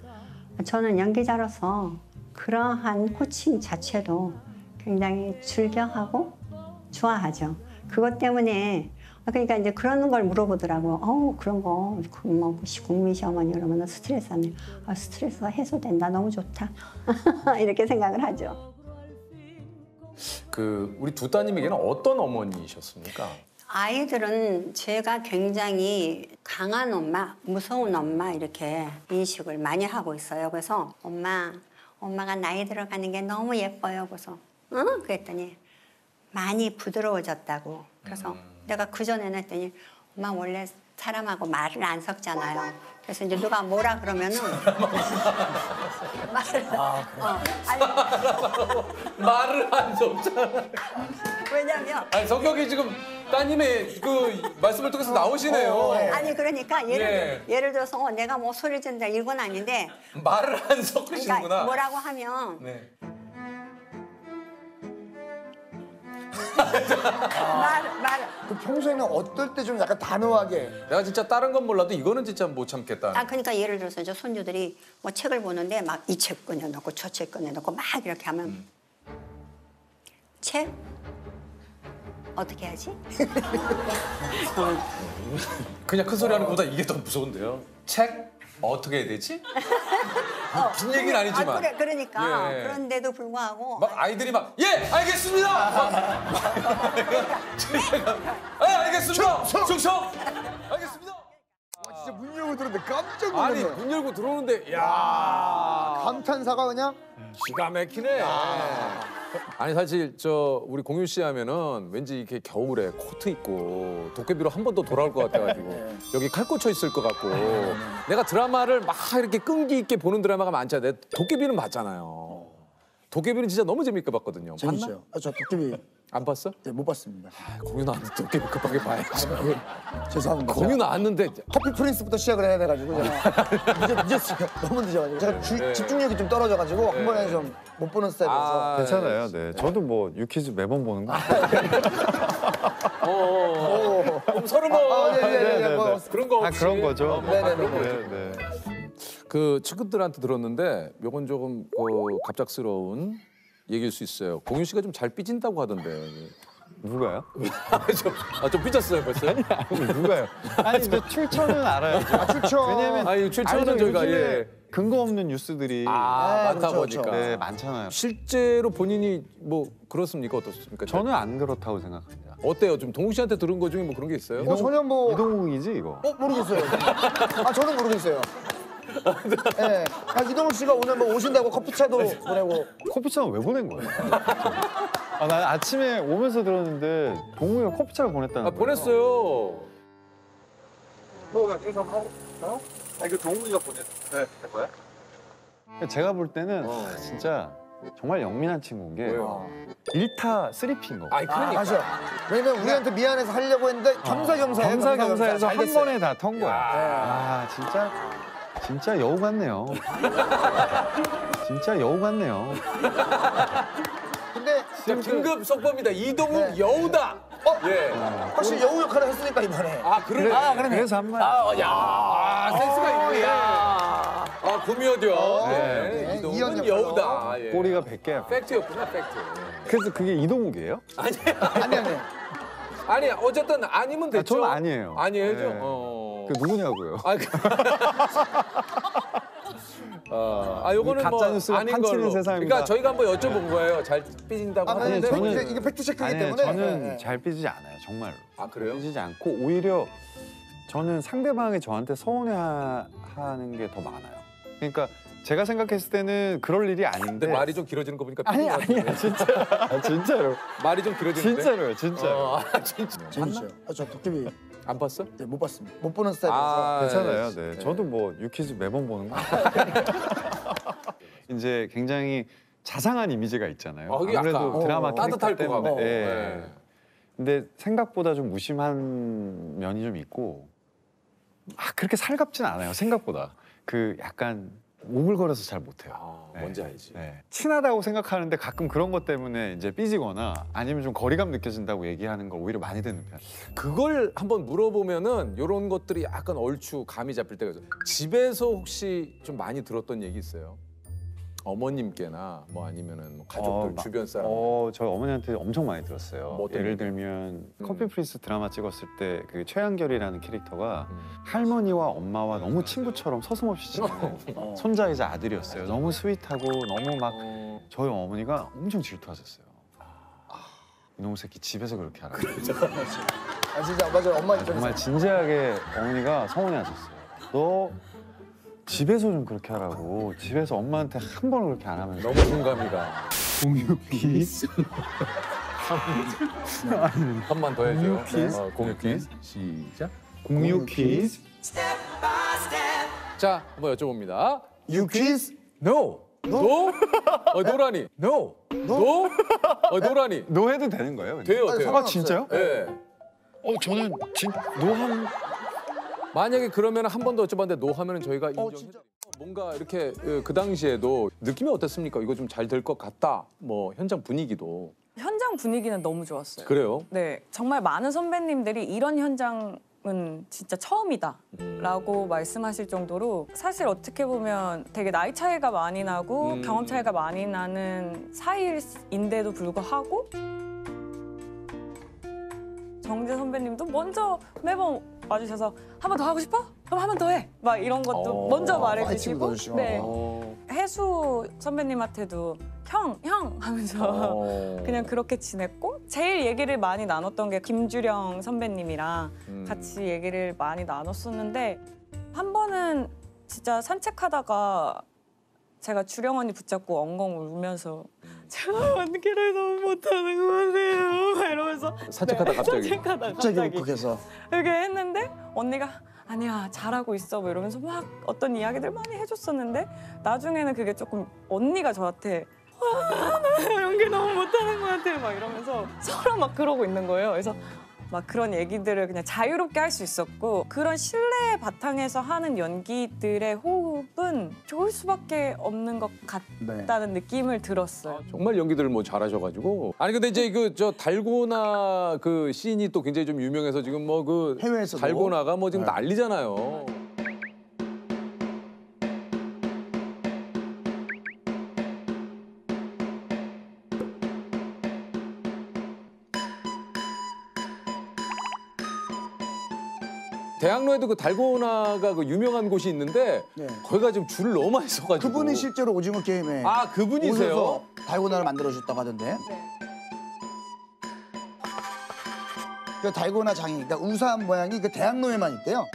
저는 연기자로서 그러한 호칭 자체도 굉장히 즐겨하고 좋아하죠. 그것 때문에 그러니까 이제 그런 걸 물어보더라고. 어우 그런 거 뭐 국민 시어머니 그러면 스트레스 안 내. 아, 스트레스가 해소된다. 너무 좋다. 이렇게 생각을 하죠. 그 우리 두 따님에게는 어떤 어머니이셨습니까? 아이들은 제가 굉장히 강한 엄마, 무서운 엄마 이렇게 인식을 많이 하고 있어요. 그래서 엄마가 나이 들어가는 게 너무 예뻐요. 그래서 응? 그랬더니 많이 부드러워졌다고. 그래서 내가 그전에는 했더니 엄마 원래 사람하고 말을 안 섞잖아요. 그래서 이제 누가 뭐라 그러면은 말을 말을 안 섞잖아. 왜냐면 아니, 성격이 지금 따님의 그 말씀을 통해서 나오시네요. 아니 그러니까 예를 들어서 내가 뭐 소리를 지른다 이건 아닌데 말을 안 섞으시는구나. 그러니까 뭐라고 하면 네. 그 평소에는 어떨 때 좀 약간 단호하게 내가 진짜 다른 건 몰라도 이거는 진짜 못 참겠다. 아 그러니까 예를 들어서 이제 손주들이 뭐 책을 보는데 막 이 책 꺼내놓고 저 책 꺼내놓고 막 이렇게 하면 책 어떻게 하지? 그냥 큰 소리 하는 것보다 이게 더 무서운데요. 책 어떻게 해야 되지? 무슨 얘기는 아니지만. 그래, 그러니까. 예. 그런데도 불구하고. 막 아이들이 막, 예! 알겠습니다! 예! 알겠습니다! 충성! 알겠습니다! 와, 진짜 문 열고 들어오는데 깜짝 놀랐네. 아니, 문 열고 들어오는데, 야 감탄사가 그냥? 기가 막히네. 아니, 사실, 우리 공유 씨 하면은 왠지 이렇게 겨울에 코트 입고 도깨비로 한 번 더 돌아올 것 같아가지고 여기 칼 꽂혀 있을 것 같고 내가 드라마를 막 이렇게 끈기 있게 보는 드라마가 많잖아요. 도깨비는 맞잖아요. 도깨비는 진짜 너무 재밌게 봤거든요. 재밌죠. 아, 저 도깨비. 안 봤어? 네, 못 봤습니다. 아, 공유 나왔는데 도깨비 급하게 봐야지. 죄송합니다. 공유 나왔는데 커피 프린스부터 시작을 해야 돼가지고 제가 늦었어요. 너무 늦어가지고 제가 집중력이 좀 떨어져가지고 한 번에 좀 못 보는 스타일이라서. 아, 괜찮아요. 네. 저도 뭐 유퀴즈 매번 보는 거. 그럼 30번. 그런 거 없이. 아, 그런 거죠. 네네네. 그 친구들한테 들었는데 요건 조금 갑작스러운 얘기일 수 있어요. 공유 씨가 좀 잘 삐진다고 하던데. 누가요? 좀 삐졌어요 벌써요? 누가요? 아니 저 출처는 알아요. 아, 출처. 왜냐면 출처는 저희가 근거 없는 뉴스들이 많다 보니까 네, 많잖아요. 실제로 본인이 뭐 그렇습니까? 어떻습니까? 저는 안 그렇다고 생각합니다. 어때요? 좀 동욱 씨한테 들은 거 중에 뭐 그런 게 있어요? 전혀 뭐 이동욱이지 이거? 모르겠어요. 아 저는 모르겠어요. 네. 아, 이동욱 씨가 오늘 뭐 오신다고 커피차도 보내고. 커피차는 왜 보낸 거예요? 아, 난 아침에 오면서 들었는데 동욱이가 커피차를 보냈다는 거예요. 아, 보냈어요. 너가 계속 하고 있어? 아, 이거 동욱이가 보냈을 거야? 제가 볼 때는 진짜 정말 영민한 친구인 게 1타 3피인 거. 아, 그러니까. 맞아. 왜냐면 우리한테 미안해서 하려고 했는데 겸사겸사해서 한 번에 다 턴 거야. 아, 진짜 여우 같네요. 진짜 여우 같네요. 근데 긴급 속보입니다. 이동욱 네. 여우다. 확실히 여우 역할을 했으니까 이번에. 아 그래. 아 그러네. 그래서 한 말. 센스가 있네. 아 구미호죠. 이동욱은 여우다. 꼬리가 100개야. 팩트였구나 팩트. 그래서 그게 이동욱이에요? 아니에요. 아니 어쨌든 아니면 됐죠. 저는 아니에요. 아니에요. 그 누구냐고요? 아, 요거는 가짜뉴스가 판치는 세상입니다. 그러니까 저희가 한번 여쭤본 거예요. 잘 삐진다고 하는데 저는 이게 팩트체크이기 때문에 저는 잘 삐지지 않아요, 정말로. 아 그래요? 삐지지 않고 오히려 저는 상대방이 저한테 서운해하는 게 더 많아요. 그러니까 제가 생각했을 때는 그럴 일이 아닌데. 말이 좀 길어지는 거 보니까. 아니 아니야 진짜. 아, 진짜로. 말이 좀 길어지는데. 진짜로요 진짜. 진짜. 진짜요? 아, 저 도깨비 안 봤어? 네, 못 봤습니다. 못 보는 스타일이라서. 아, 괜찮아요. 네. 네. 저도 뭐 유퀴즈 매번 보는 거. 이제 굉장히 자상한 이미지가 있잖아요. 아, 아무래도 드라마 캐릭터 때문에. 예. 네. 근데 생각보다 좀 무심한 면이 좀 있고. 아, 그렇게 살갑진 않아요. 생각보다. 그 약간 오글거려서 잘 못해요. 아, 네. 뭔지 알지. 네. 친하다고 생각하는데 가끔 그런 것 때문에 이제 삐지거나 아니면 좀 거리감 느껴진다고 얘기하는 걸 오히려 많이 듣는 편. 그걸 한번 물어보면은 이런 것들이 약간 얼추 감이 잡힐 때가 있어요. 집에서 혹시 좀 많이 들었던 얘기 있어요? 어머님께나 뭐 아니면은 가족들 주변 사람. 저희 어머니한테 엄청 많이 들었어요. 뭐 예를 들면 커피 프린스 드라마 찍었을 때 그 최한결이라는 캐릭터가 할머니와 엄마와 너무 친구처럼 서슴없이 지내는 손자이자 아들이었어요. 너무 스윗하고 너무 막 저희 어머니가 엄청 질투하셨어요. 이놈 새끼 집에서 그렇게 하라고. 아 진짜 맞아요. 엄마 정말 진지하게 어머니가 서운해하셨어요. 너 집에서 좀 그렇게 하라고. 집에서 엄마한테 한 번 그렇게 안 하면서. 너무 공감이 가. 공유키. 한 번 더 해줘요. 공유키. 시작. 공유키. 자, 한번 여쭤봅니다. 유퀴즈? No. No? 노라니. No. No? 노라니. No 해도 되는 거예요? 돼요, 돼요. 아, 진짜요? 네. 저는 노한... 만약에 그러면 한 번 더 여쭤봤는데 노 하면은 저희가 인정해. 뭔가 이렇게 그 당시에도 느낌이 어땠습니까? 이거 좀 잘 될 것 같다. 뭐 현장 분위기도. 현장 분위기는 너무 좋았어요. 그래요? 네, 정말 많은 선배님들이 이런 현장은 진짜 처음이다 라고 말씀하실 정도로 사실 어떻게 보면 되게 나이 차이가 많이 나고 경험 차이가 많이 나는 사이인데도 불구하고 정재 선배님도 먼저 매번 와주셔서 한 번 더 하고 싶어? 그럼 한 번 더 해! 막 이런 것도 먼저 말해주시고. 네. 해수 선배님한테도 형! 하면서 그냥 그렇게 지냈고, 제일 얘기를 많이 나눴던 게 김주령 선배님이랑 같이 얘기를 많이 나눴었는데, 한 번은 진짜 산책하다가 제가 주령 언니 붙잡고 엉엉 울면서 제가 연기를 너무 못하는 거예요 이러면서 산책하다 네, 갑자기 갑자기 울컥해서 이렇게 했는데 언니가 아니야 잘하고 있어 뭐 이러면서 막 어떤 이야기들 많이 해줬었는데 나중에는 그게 조금 언니가 저한테 와 나 연기 너무 못하는 것 같아 막 이러면서 서로 막 그러고 있는 거예요. 그래서 막 그런 얘기들을 그냥 자유롭게 할 수 있었고 그런 신뢰 바탕에서 하는 연기들의 호흡은 좋을 수밖에 없는 것 같다는 네. 느낌을 들었어요. 아, 정말 연기들을 뭐 잘하셔가지고 아니 근데 이제 그 저 달고나 그 씬이 또 굉장히 좀 유명해서 지금 뭐 그 해외에서 달고나가 뭐 지금 네. 난리잖아요. 대학로에도 그 달고나가 그 유명한 곳이 있는데 네. 거기가 지금 줄을 너무 많이 서가지고 그분이 실제로 오징어 게임에 아 그분이세요? 달고나를 만들어주셨다고 하던데 네. 그 달고나 장이 그러니까 우사한 모양이 그 대학로에만 있대요.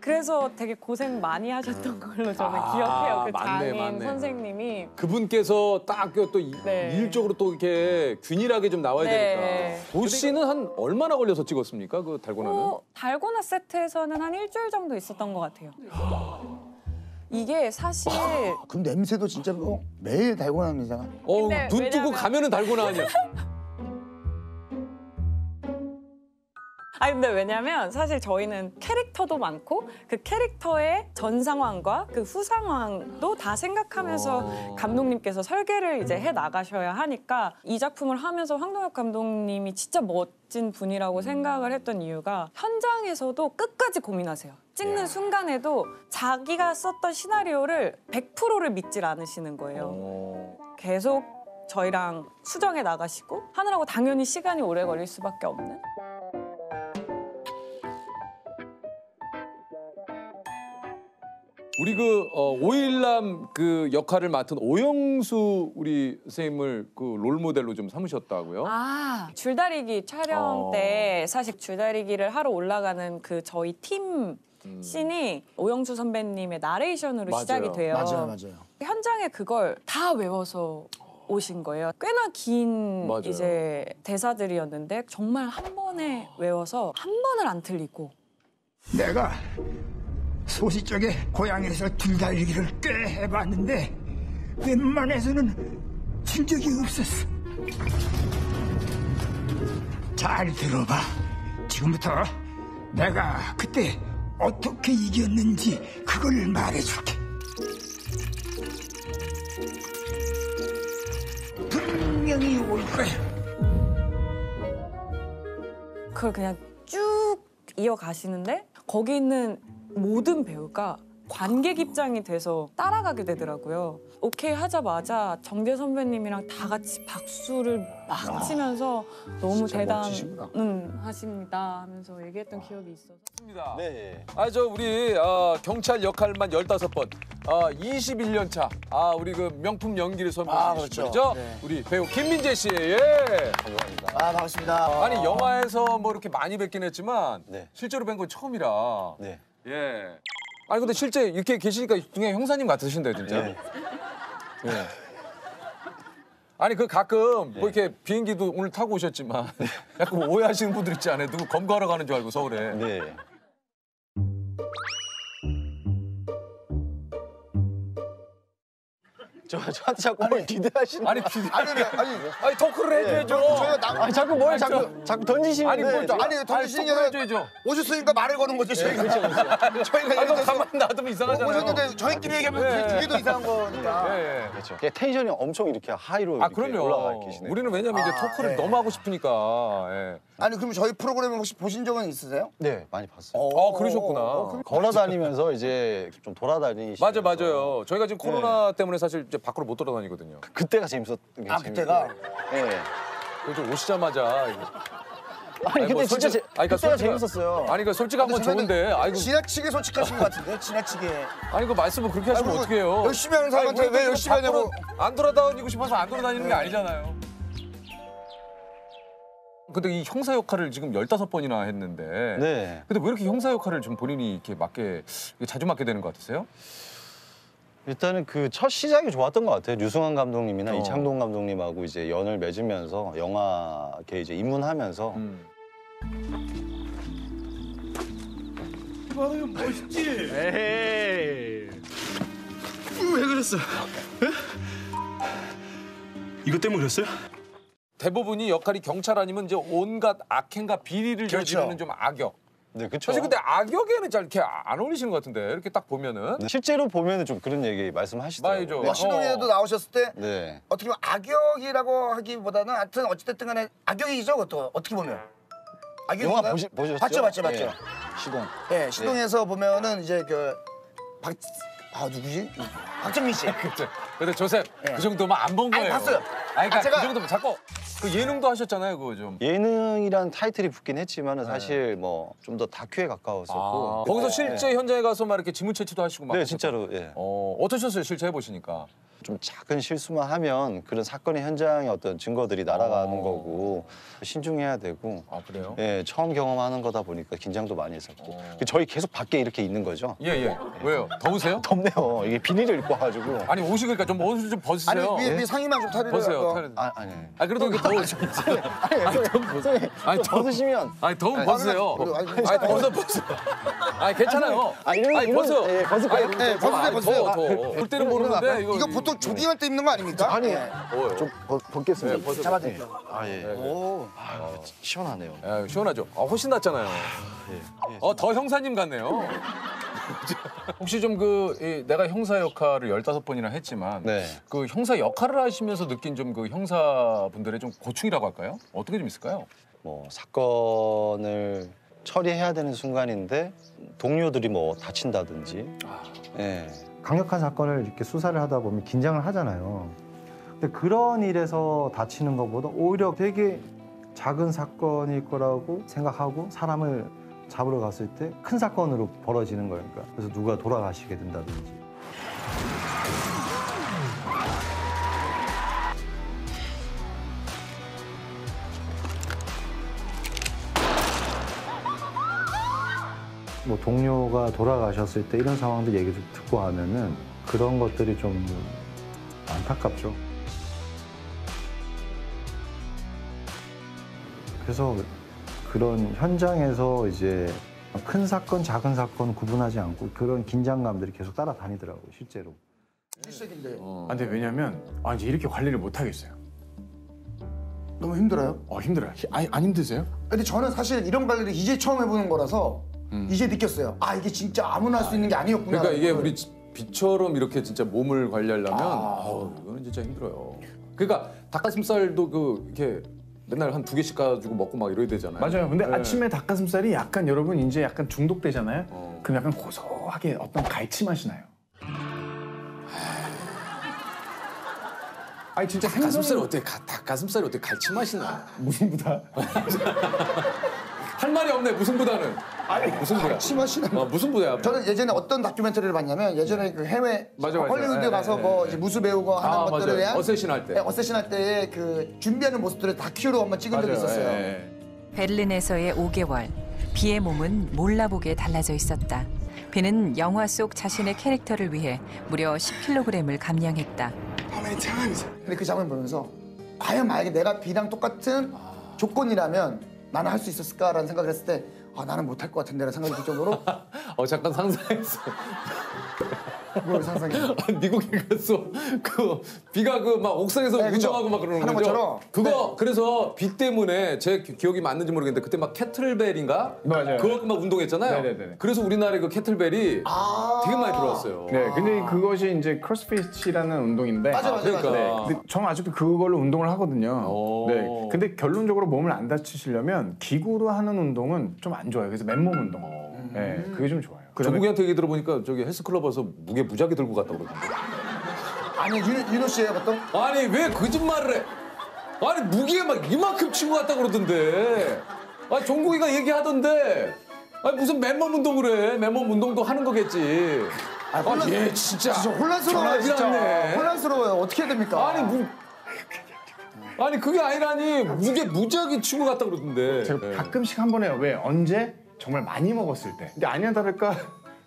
그래서 되게 고생 많이 하셨던 걸로 저는 기억해요. 그 맞네, 장인 맞네. 선생님이 그분께서 딱 또 네. 일적으로 또 이렇게 균일하게 좀 나와야 네. 되니까. 고 씨는 한 얼마나 걸려서 찍었습니까? 그 달고나는? 달고나 세트에서는 한 일주일 정도 있었던 것 같아요. 이게 사실 그럼 냄새도 진짜 매일 달고나 냄새가. 눈 왜냐하면... 뜨고 가면은 달고나 아니야. 아니 근데 왜냐면 사실 저희는 캐릭터도 많고 그 캐릭터의 전 상황과 그 후 상황도 다 생각하면서 감독님께서 설계를 이제 해 나가셔야 하니까 이 작품을 하면서 황동혁 감독님이 진짜 멋진 분이라고 생각을 했던 이유가 현장에서도 끝까지 고민하세요. 찍는 순간에도 자기가 썼던 시나리오를 100%를 믿질 않으시는 거예요. 계속 저희랑 수정해 나가시고 하느라고 당연히 시간이 오래 걸릴 수밖에 없는 우리 그 오일남 그 역할을 맡은 오영수 우리 선생님을 그 롤모델로 좀 삼으셨다고요? 아 줄다리기 촬영 때 사실 줄다리기를 하러 올라가는 그 저희 팀 씬이 오영수 선배님의 나레이션으로 맞아요. 시작이 돼요. 맞아요, 맞아요. 현장에 그걸 다 외워서 오신 거예요. 꽤나 긴 맞아요. 이제 대사들이었는데 정말 한 번에 외워서 한 번을 안 틀리고. 내가 소시 쪽에 고향에서 줄다리기를 꽤 해봤는데 웬만해서는 질 적이 없었어. 잘 들어봐. 지금부터 내가 그때 어떻게 이겼는지 그걸 말해줄게. 분명히 올 거야. 그걸 그냥 쭉 이어가시는데 거기 있는 모든 배우가 관객 입장이 돼서 따라가게 되더라고요. 오케이 하자마자 정재 선배님이랑 다 같이 박수를 막 치면서 너무 대단하십니다 하면서 얘기했던 기억이 있어서. 네. 아, 저 우리 경찰 역할만 15번, 21년 차, 우리 그 명품 연기를 선보이신 분이죠. 네. 우리 배우 김민재 씨. 예. 감사합니다. 아, 반갑습니다. 아니 영화에서 뭐 이렇게 많이 뵙긴 했지만 네. 실제로 뵌 건 처음이라. 네. 예. 아니 근데 실제 이렇게 계시니까 그냥 형사님 같으신데요, 진짜. 네. 네. 아니 그 가끔 네. 뭐 이렇게 비행기도 오늘 타고 오셨지만 네. 약간 뭐 오해하시는 분들 있지 않아요? 누구 검거하러 가는 줄 알고 서울에. 네. 저한테 자꾸 뭘 기대하시는. 아니 아니 토크를 해줘야죠. 아니 자꾸 뭘 자꾸 던지시는데. 아니 던지시는 게 아니라 오셨으니까 말을 거는 거죠 저희가. 저희가 이런 가만 놔두면 이상하잖아요. 오셨는데 저희끼리 얘기하면 그게 더 이상한 거니까. 그렇죠. 텐션이 엄청 이렇게 하이로 올라가 계시네요. 우리는 왜냐면 이제 토크를 너무 하고 싶으니까. 아니 그럼 저희 프로그램을 혹시 보신 적은 있으세요? 네 많이 봤어요. 아 그러셨구나. 걸어다니면서 이제 좀 돌아다니시면서. 맞아요. 저희가 지금 코로나 때문에 사실 밖으로 못 돌아다니거든요. 그때가 재밌었던 게. 아 그때가? 네. 그래서 오시자마자. 아니 근데 진짜 그때가 재밌었어요. 아니 그 솔직한 건 좋은데. 아이고 지나치게 솔직하신 것 같은데. 지나치게. 아니 그 말씀을 그렇게 하시면 어떡해요. 열심히 하는 사람한테 왜 열심히 하냐고. 안 돌아다니고 싶어서 안 돌아다니는 게 아니잖아요. 근데 이 형사 역할을 지금 15번이나 했는데. 네. 근데 왜 이렇게 형사 역할을 지금 본인이 이렇게 자주 맡게 되는 것 같으세요? 일단은 그 첫 시작이 좋았던 것 같아요. 유승환 감독님이나 이창동 감독님하고 이제 연을 맺으면서 영화계 이제 입문하면서. 와, 이거 멋있지? 에이. 왜 그랬어? 네? 이것 때문에 그랬어요? 대부분이 역할이 경찰 아니면 이제 온갖 악행과 비리를 저지르는 좀 악역. 네, 그렇죠. 사실 근데 악역에는 잘 이렇게 안 어울리시는 것 같은데 이렇게 딱 보면은 네. 실제로 보면은 좀 그런 얘기 말씀하시더라고요. 네, 신동에도 나오셨을 때 네. 어떻게 보면 악역이라고 하기보다는 하여튼 어찌됐든 간에 악역이죠, 그것도 어떻게 보면. 악역인가요? 영화 보셨죠? 봤죠. 네. 시동. 네, 시동에서 네. 보면은 이제 누구지? 박정민 씨. 그렇죠. 근데 조셉 네. 그 정도면 안 본 거예요. 아니, 봤어요. 아니, 그러니까 제가... 그 정도면 자꾸. 그 예능도 하셨잖아요, 그거 좀. 예능이란 타이틀이 붙긴 했지만 사실 네. 뭐 좀 더 다큐에 가까웠었고. 거기서 실제 현장에 가서 막 이렇게 지문 채취도 하시고 막. 네, 진짜로. 예. 어떠셨어요, 실제 해보시니까? 좀 작은 실수만 하면 그런 사건의 현장의 어떤 증거들이 날아가는 거고 신중해야 되고. 아, 그래요? 예, 처음 경험하는 거다 보니까 긴장도 많이 했었고. 저희 계속 밖에 이렇게 있는 거죠? 예. 왜요? 더우세요? 덥네요. 이게 비닐을 입고 와가지고. 아니, 오시니까 좀 옷을 좀 벗으세요. 아니, 위에 상의만 좀 타리라고. 벗으세요. 아니, 그래도 아니 벗으시면 아니 더운 벗으세요. 아니 벗으세요. 아니 괜찮아요. 아니 벗어. 예, 벗으세요. 볼 때는 모르는데 이거 보통 조깅할 때 입는 거 아닙니까? 아니 좀 벗겠습니다. 잡아드릴게요. 아 예. 오. 아 시원하네요. 아 시원하죠. 아 훨씬 낫잖아요. 더 형사님 같네요. 혹시 좀 내가 형사 역할을 15번이나 했지만 네. 그 형사 역할을 하시면서 느낀 좀 그 형사분들의 좀 고충이라고 할까요? 어떻게 좀 있을까요? 뭐 사건을 처리해야 되는 순간인데 동료들이 뭐 다친다든지 예. 강력한 사건을 이렇게 수사를 하다 보면 긴장을 하잖아요. 근데 그런 일에서 다치는 것보다 오히려 되게 작은 사건일 거라고 생각하고 사람을 잡으러 갔을 때 큰 사건으로 벌어지는 거니까. 그래서 누가 돌아가시게 된다든지. 뭐 동료가 돌아가셨을 때 이런 상황들 얘기 듣고 하면은 그런 것들이 좀 안타깝죠. 그래서 그런 현장에서 이제 큰 사건, 작은 사건 구분하지 않고 그런 긴장감들이 계속 따라다니더라고요, 실제로. 실색인데요. 근데 왜냐면 이제 이렇게 관리를 못 하겠어요. 너무 힘들어요? 힘들어요. 안 힘드세요? 근데 저는 사실 이런 관리를 이제 처음 해보는 거라서 이제 느꼈어요. 이게 진짜 아무나 할 수 있는 게 아니었구나. 그러니까 이게 우리 비처럼 이렇게 진짜 몸을 관리하려면 이거는 진짜 힘들어요. 그러니까 닭가슴살도 이렇게 맨날 한 2개씩 가지고 먹고 막 이래야 되잖아요. 맞아요. 근데 네. 아침에 닭가슴살이 약간 여러분 이제 약간 중독되잖아요. 그럼 약간 고소하게 어떤 갈치 맛이 나요. 아니 진짜 닭가슴살이 어때? 닭가슴살이 어때? 갈치 맛이 나? 무슨 부다? 할 말이 없네. 무슨 부다는? 아니 무슨 부다? 갈치 맛이 나. 무슨 부다야? 저는 예전에 어떤 다큐멘터리를 봤냐면 예전에 그 해외 헐리우드 가서 뭐 이제 무술 배우고 하는 것들에 대한 어쌔신 할 때. 네, 어쌔신 할 때의 그 준비하는 모습들을 다큐로 한번 찍은 적이 있었어요. 베를린에서의 5개월. 비의 몸은 몰라보게 달라져 있었다. 비는 영화 속 자신의 캐릭터를 위해 무려 10kg을 감량했다. 근데 그 장면 보면서 과연 만약에 내가 비랑 똑같은 조건이라면 나는 할 수 있었을까라는 생각을 했을 때 나는 못할 것 같은데라는 생각이 들 정도로 잠깐 상상했어. 그걸 상상해. 미국에 가서 비가 막 옥상에서 운동하고 막 그러는 거죠? 그거 그래서 비 때문에 제 기억이 맞는지 모르겠는데 그때 막 캐틀벨인가? 맞아요. 그거 막 운동했잖아요. 네네네. 그래서 우리나라에 그 캐틀벨이 되게 많이 들어왔어요. 네, 근데 그것이 이제 크로스핏이라는 운동인데. 맞아요. 그러니까. 네. 저는 아직도 그걸로 운동을 하거든요. 네. 근데 결론적으로 몸을 안 다치시려면 기구로 하는 운동은 좀 안 좋아요. 그래서 맨몸 운동. 네, 그게 좀 좋아요. 정국이한테 얘기 들어보니까 저기 헬스클럽 와서 무게 무지하게 들고 갔다고 그러던데. 아니 윤호 씨예요 보통? 아니 왜 거짓말을 해? 아니 무게 막 이만큼 치고 갔다고 그러던데. 아니 정국이가 얘기하던데. 아니 무슨 맨몸 운동을 해. 맨몸 운동도 하는 거겠지. 얘 진짜 혼란스러워요 진짜. 혼란스러워요. 어떻게 해야 됩니까? 아니 그게 아니라니. 무게 무지하게 치고 갔다고 그러던데. 제가 가끔씩 한 번 해요. 왜? 언제? 정말 많이 먹었을 때. 근데 아니나 다를까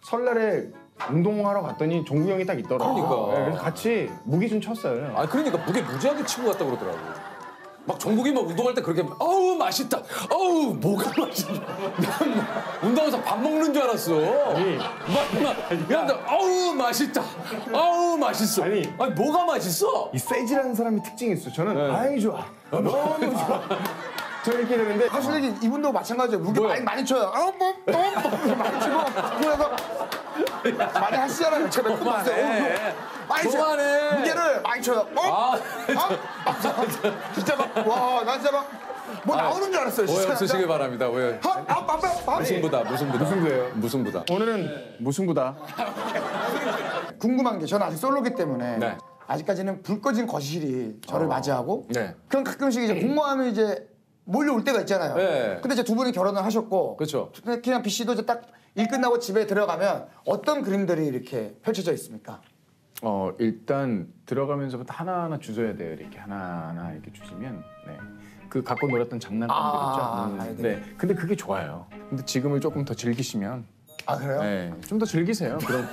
설날에 운동하러 갔더니 종국이 형이 딱 있더라고요. 그러니까. 네, 그래서 같이 무게 좀 쳤어요. 그러니까 무게 무지하게 치고 갔다고 그러더라고요. 막 종국이 막 운동할 때 그렇게 어우 맛있다. 어우 뭐가 맛있다. 난 운동하면서 밥 먹는 줄 알았어. 아니. 막 어우 맛있다. 어우 맛있어. 아니 뭐가 맛있어? 이 세지라는 사람이 특징이 있어. 저는 아이 좋아. 너무 좋아. 저 이렇게 되는데 사실 이분도 마찬가지예요. 무게 많이 쳐요. 많이 치고 그래서 많이 하시잖아요. 제가 몇 번 봤어요. 많이 쳐요. 무게를 많이 쳐요. 진짜 막 와 나 진짜 막 뭐 나오는 줄 알았어요. 오해없으시길 바랍니다. 오해. 무승부다. 무승부다. 무승부예요. 무승부다. 오늘은 무승부다. 궁금한 게 저는 아직 솔로기 때문에. 네. 아직까지는 불 꺼진 거실이 저를 맞이하고. 네. 그럼 가끔씩 이제 공모하면 이제 몰려올 때가 있잖아요. 네. 근데 이제 두 분이 결혼을 하셨고. 그렇죠. 특히나 비 씨도 이제 딱 일 끝나고 집에 들어가면 어떤 그림들이 이렇게 펼쳐져 있습니까? 일단 들어가면서부터 하나하나 주워야 돼요. 이렇게 하나하나 이렇게 주시면. 네. 그 갖고 놀았던 장난감들 있죠. 네. 근데 그게 좋아요. 근데 지금을 조금 더 즐기시면. 그래요? 네. 좀 더 즐기세요. 그럼.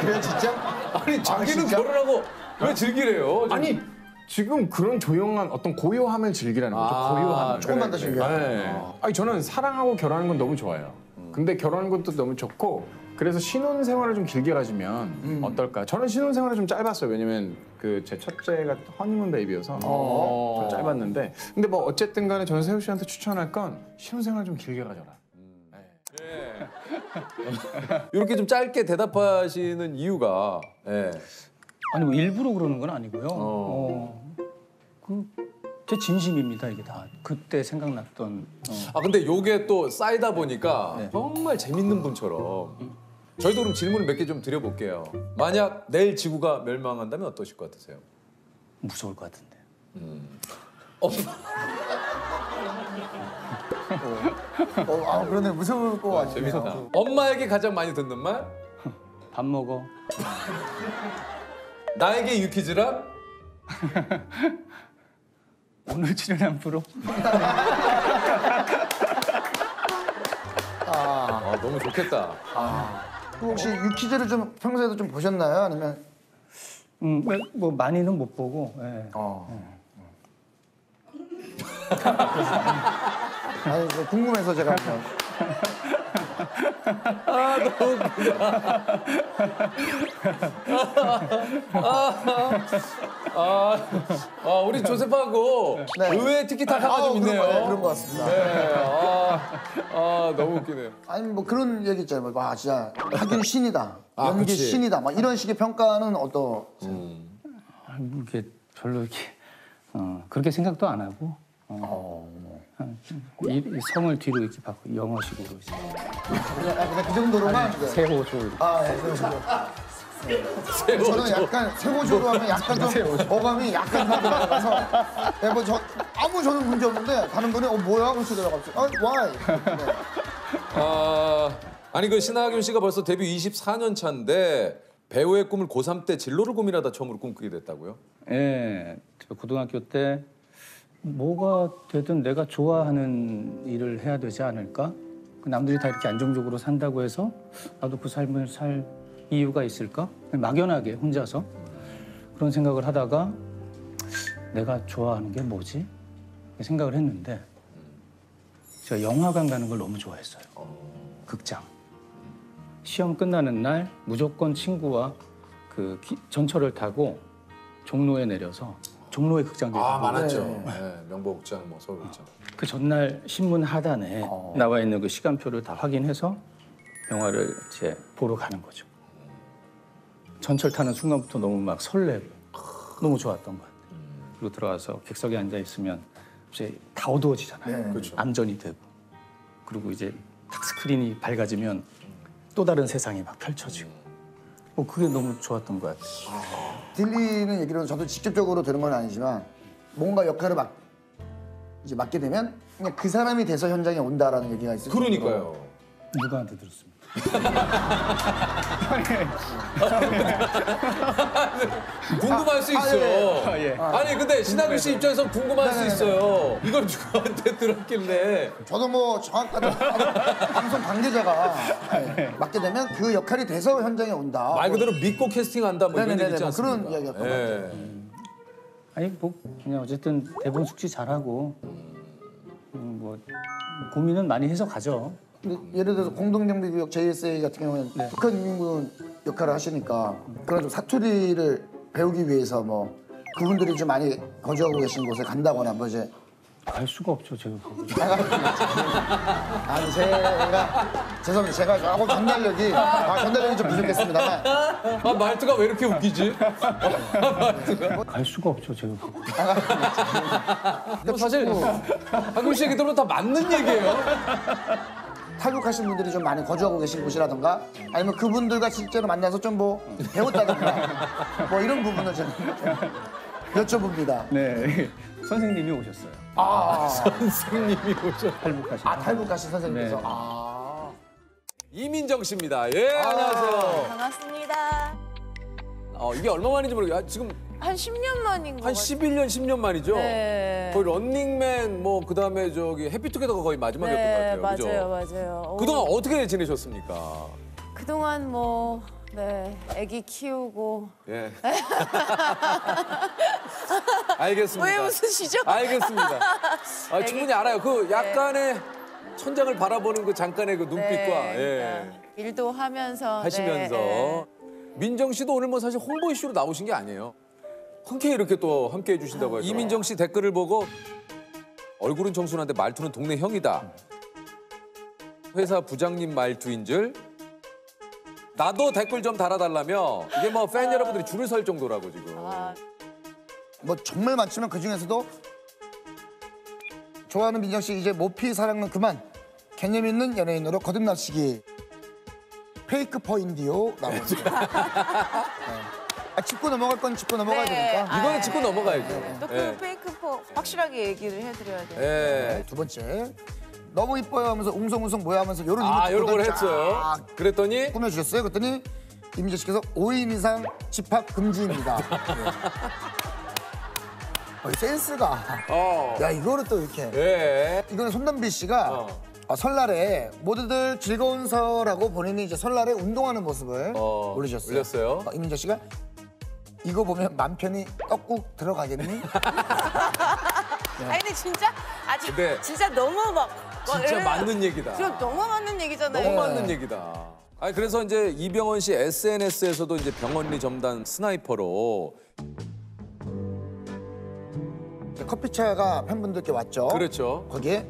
그래요 진짜? 아니 자기는 결혼하고 왜 즐기래요? 아니. 지금 그런 조용한 어떤 고요함을 즐기라는 거죠. 고요함. 조금만 더 즐겨요. 네. 아니 저는 사랑하고 결혼하는 건 너무 좋아요. 근데 결혼하는 것도 너무 좋고 그래서 신혼생활을 좀 길게 가지면 어떨까. 저는 신혼생활이 좀 짧았어요. 왜냐면 제 첫째가 허니문 베이비여서 좀 짧았는데 근데 뭐 어쨌든 간에 저는 세우 씨한테 추천할 건 신혼생활 좀 길게 가져라. 네. 이렇게 좀 짧게 대답하시는 이유가 아니 뭐 일부러 그러는 건 아니고요. 제 진심입니다 이게 다. 그때 생각났던. 근데 요게 또 쌓이다 보니까 네. 정말 재밌는 분처럼. 저희도 그럼 질문을 몇 개 좀 드려볼게요. 만약 내일 지구가 멸망한다면 어떠실 것 같으세요? 무서울 것 같은데. 그러네 무서울 것 같아. 재밌다. 엄마에게 가장 많이 듣는 말? 밥 먹어. 나에게 유퀴즈란? 오늘 출연한 프로? 너무 좋겠다. 아. 혹시 유퀴즈를 좀 평소에도 좀 보셨나요? 아니면 뭐 많이는 못 보고. 예. 아니, 뭐 궁금해서 제가 한번. 아, 너무 웃기다. 우리 조셉하고 네. 의외의 티키타카가 좀 있네요. 그런 것 같습니다. 네. 너무 웃기네요. 아니, 뭐 그런 얘기 있잖아요. 와, 진짜 하균 신이다. 연기 신이다. 막 이런 식의 평가는 어떠세요? 이렇게 별로 이렇게 그렇게 생각도 안 하고. 이 성을 뒤로 이렇게 바꾸고 영어식으로 이제. 그냥 그 정도로만 세호조. 세호조. 저는 약간 세호조로 하면 약간 좀 세호조. 어감이 약간 나가서. 네, 뭐 저는 문제 없는데 다른 분이 뭐야 하고 쓰더라고요. why? 네. 아니 그 신하균 씨가 벌써 데뷔 24년 차인데 배우의 꿈을 고3 때 진로를 고민하다 처음으로 꿈꾸게 됐다고요? 예, 저 고등학교 때. 뭐가 되든 내가 좋아하는 일을 해야 되지 않을까? 남들이 다 이렇게 안정적으로 산다고 해서 나도 그 삶을 살 이유가 있을까? 막연하게 혼자서 그런 생각을 하다가 내가 좋아하는 게 뭐지? 생각을 했는데 제가 영화관 가는 걸 너무 좋아했어요. 극장. 시험 끝나는 날 무조건 친구와 그 전철을 타고 종로에 내려서 종로의 극장도 많았죠. 네, 명보극장, 뭐 서울극장. 그 전날 신문 하단에 나와 있는 그 시간표를 다 확인해서 영화를 이제 보러 가는 거죠. 전철 타는 순간부터 너무 막 설레고 너무 좋았던 것 같아요. 그리고 들어가서 객석에 앉아 있으면 이제 다 어두워지잖아요. 네. 그렇죠. 암전이 되고 그리고 이제 탁 스크린이 밝아지면 또 다른 세상이 막 펼쳐지고. 그게 너무 좋았던 것 같아요. 들리는 얘기로는 저도 직접적으로 들은 건 아니지만 뭔가 역할을 맡게 되면 그냥 그 사람이 돼서 현장에 온다라는 얘기가 있어요. 그러니까요. 누구한테 들었습니까? 궁금할 수 있어. 아니 근데 신하균 씨 입장에서 궁금할 수 있어요. 이걸 누구한테 들었길래. 저도 뭐 정확하게 방송 관계자가 맡게 되면 그 역할이 돼서 현장에 온다. 말 그대로 믿고 캐스팅한다 뭐 이런 얘기 있지 않습니까? 그런 이야기였던 것 같아요. 아니 뭐 그냥 어쨌든 대본 숙지 잘하고 뭐 고민은 많이 해서 가죠. 예를 들어서 공동경비구역 JSA 같은 경우는 네. 북한 인민군 역할을 하시니까 그런 좀 사투리를 배우기 위해서 뭐 그분들이 좀 많이 거주하고 계신 곳에 간다거나 뭐 이제 갈 수가 없죠 제가. 아니 제가 죄송합니다. 제가 조금 전달력이 좀 부족했습니다만. 아 말투가 왜 이렇게 웃기지? 갈 수가 없죠 제가. 근데 사실 하균 씨 얘기 들으면 다 맞는 얘기예요. 탈북하신 분들이 좀 많이 거주하고 계신 곳이라든가 아니면 그분들과 실제로 만나서 좀 뭐 배웠다든가 뭐 이런 부분을 제가 여쭤봅니다. 네. 선생님이 오셨어요. 선생님이 오셨어요. 탈북하신. 탈북하신 선생님께서. 네. 이민정 씨입니다. 예, 안녕하세요. 반갑습니다. 이게 얼마만인지 모르겠어요. 지금 한 10년 만인 거 같아요. 한 11년, 10년 만이죠? 네. 거의 런닝맨, 뭐 그다음에 저기 해피투게더가 거의 마지막이었던 것 같아요. 네, 맞아요, 그죠? 맞아요. 그동안 어떻게 지내셨습니까? 그동안 뭐 아기 키우고. 예. 알겠습니다. 왜 웃으시죠? 알겠습니다. 충분히 알아요. 그 약간의 천장을 바라보는 그 잠깐의 그 눈빛과 일도 하면서 하시면서. 민정 씨도 오늘 뭐 사실 홍보 이슈로 나오신 게 아니에요. 흔쾌히 이렇게 또 함께 해주신다고 해서. 이민정 씨 댓글을 보고 얼굴은 청순한데 말투는 동네 형이다. 회사 부장님 말투인 줄. 나도 댓글 좀 달아달라며 이게 뭐 팬 여러분들이 줄을 설 정도라고 지금. 뭐 정말 많지만 그중에서도 좋아하는 민정 씨 이제 모피 사랑은 그만. 개념 있는 연예인으로 거듭나시기. 페이크 퍼인디오 나옵니다. 짚고 넘어갈 건 짚고 넘어가야 되니까. 이거는 짚고 넘어가야죠. 또 그 페이크 퍼 확실하게 얘기를 해드려야 돼요. 두 번째. 너무 이뻐요 하면서 웅성웅성 뭐야 하면서 요런 이런 걸 했어요. 그랬더니 꾸며주셨어요. 그랬더니 이민정 씨께서 5인 이상 집합 금지입니다. 센스가. 야 이거를 또 이렇게. 이거는 손담비 씨가 설날에 모두들 즐거운 설하고 본인이 이제 설날에 운동하는 모습을 올리셨어요. 올렸어요. 이민정 씨가 이거 보면 맘 편히 떡국 들어가겠니? 아니 근데 진짜 아직 진짜 너무 막 진짜 맞는 얘기다. 지금 너무 맞는 얘기잖아요. 너무 맞는 얘기다. 아니 그래서 이제 이병헌 씨 SNS에서도 이제 병원리 점단 스나이퍼로 커피차가 팬분들께 왔죠. 그렇죠. 거기에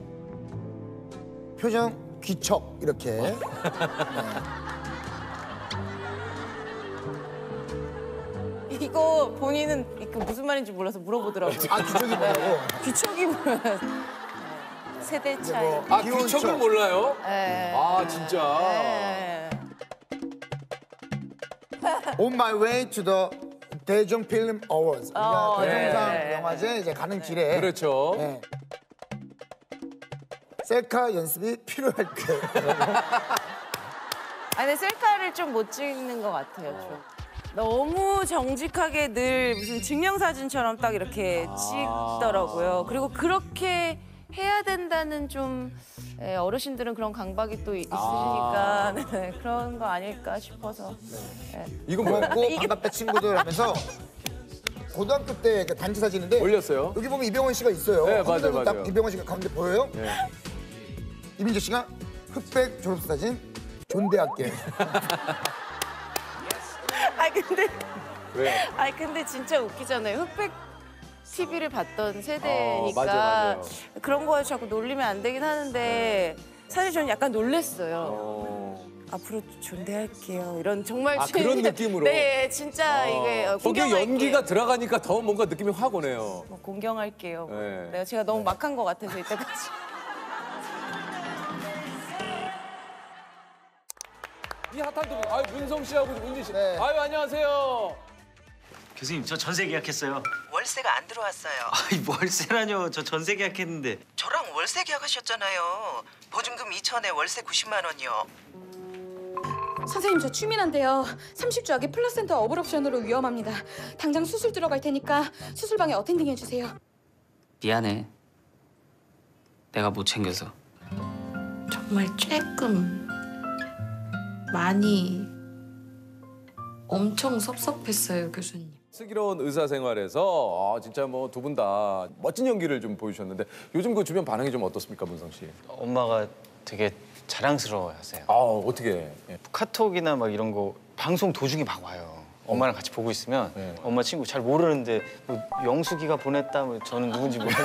표정 귀척 이렇게. 네. 이거 본인은 무슨 말인지 몰라서 물어보더라고요. 아, 귀척이 뭐라고? 귀척이 뭐야? 세대 차이. 뭐, 아, 귀척을 몰라요? 네. 아, 진짜. 네. On my way to the 대전 필름 어워즈. 대전상 네. 영화제 이제 가는 길에. 네. 그렇죠. 네. 셀카 연습이 필요할 때. 아니 셀카를 좀 못 찍는 것 같아요. 좀. 너무 정직하게 늘 무슨 증명사진처럼 딱 이렇게 찍더라고요. 그리고 그렇게 해야 된다는 좀 어르신들은 그런 강박이 또 있으시니까 네, 그런 거 아닐까 싶어서. 네. 이거 먹고 반갑다 친구들 하면서 고등학교 때 단체 사진인데 올렸어요. 여기 보면 이병헌 씨가 있어요. 네, 맞아요, 맞아요. 딱 이병헌 씨가 가운데 보여요? 네. 이민정 씨가 흑백 졸업사진 존대학교. 아 근데 왜? 아 근데 진짜 웃기잖아요. 흑백 TV를 봤던 세대니까 맞아, 맞아. 그런 거에 자꾸 놀리면 안 되긴 하는데 사실 저는 약간 놀랬어요. 앞으로 존대할게요. 이런 정말 아, 진짜, 그런 느낌으로. 네, 진짜 이게 공경할게요. 거기에 연기가 들어가니까 더 뭔가 느낌이 확 오네요. 뭐, 공경할게요. 뭐. 네. 내가 제가 너무 막한 것 같아서 이때까지. 이 핫한 두 분, 아유 문성 씨하고 은진 씨, 네. 아유 안녕하세요. 교수님 저 전세 계약했어요. 월세가 안 들어왔어요. 아이 월세라뇨, 저 전세 계약했는데. 저랑 월세 계약하셨잖아요. 보증금 2천에 월세 90만 원이요. 선생님 저 추민한데요. 30주하게 플라센타 어블옵션으로 위험합니다. 당장 수술 들어갈 테니까 수술방에 어텐딩 해주세요. 미안해. 내가 못 챙겨서. 정말 쬐끔. 많이 엄청 섭섭했어요, 교수님. 슬기로운 의사 생활에서 진짜 뭐 두 분 다 멋진 연기를 좀 보여주셨는데 요즘 그 주변 반응이 좀 어떻습니까, 문성 씨? 엄마가 되게 자랑스러워하세요. 아, 어떻게? 예. 카톡이나 막 이런 거 방송 도중에 막 와요. 엄마랑 같이 보고 있으면 네. 엄마 친구 잘 모르는데 뭐 영숙이가 보냈다, 뭐 저는 누군지 모르는.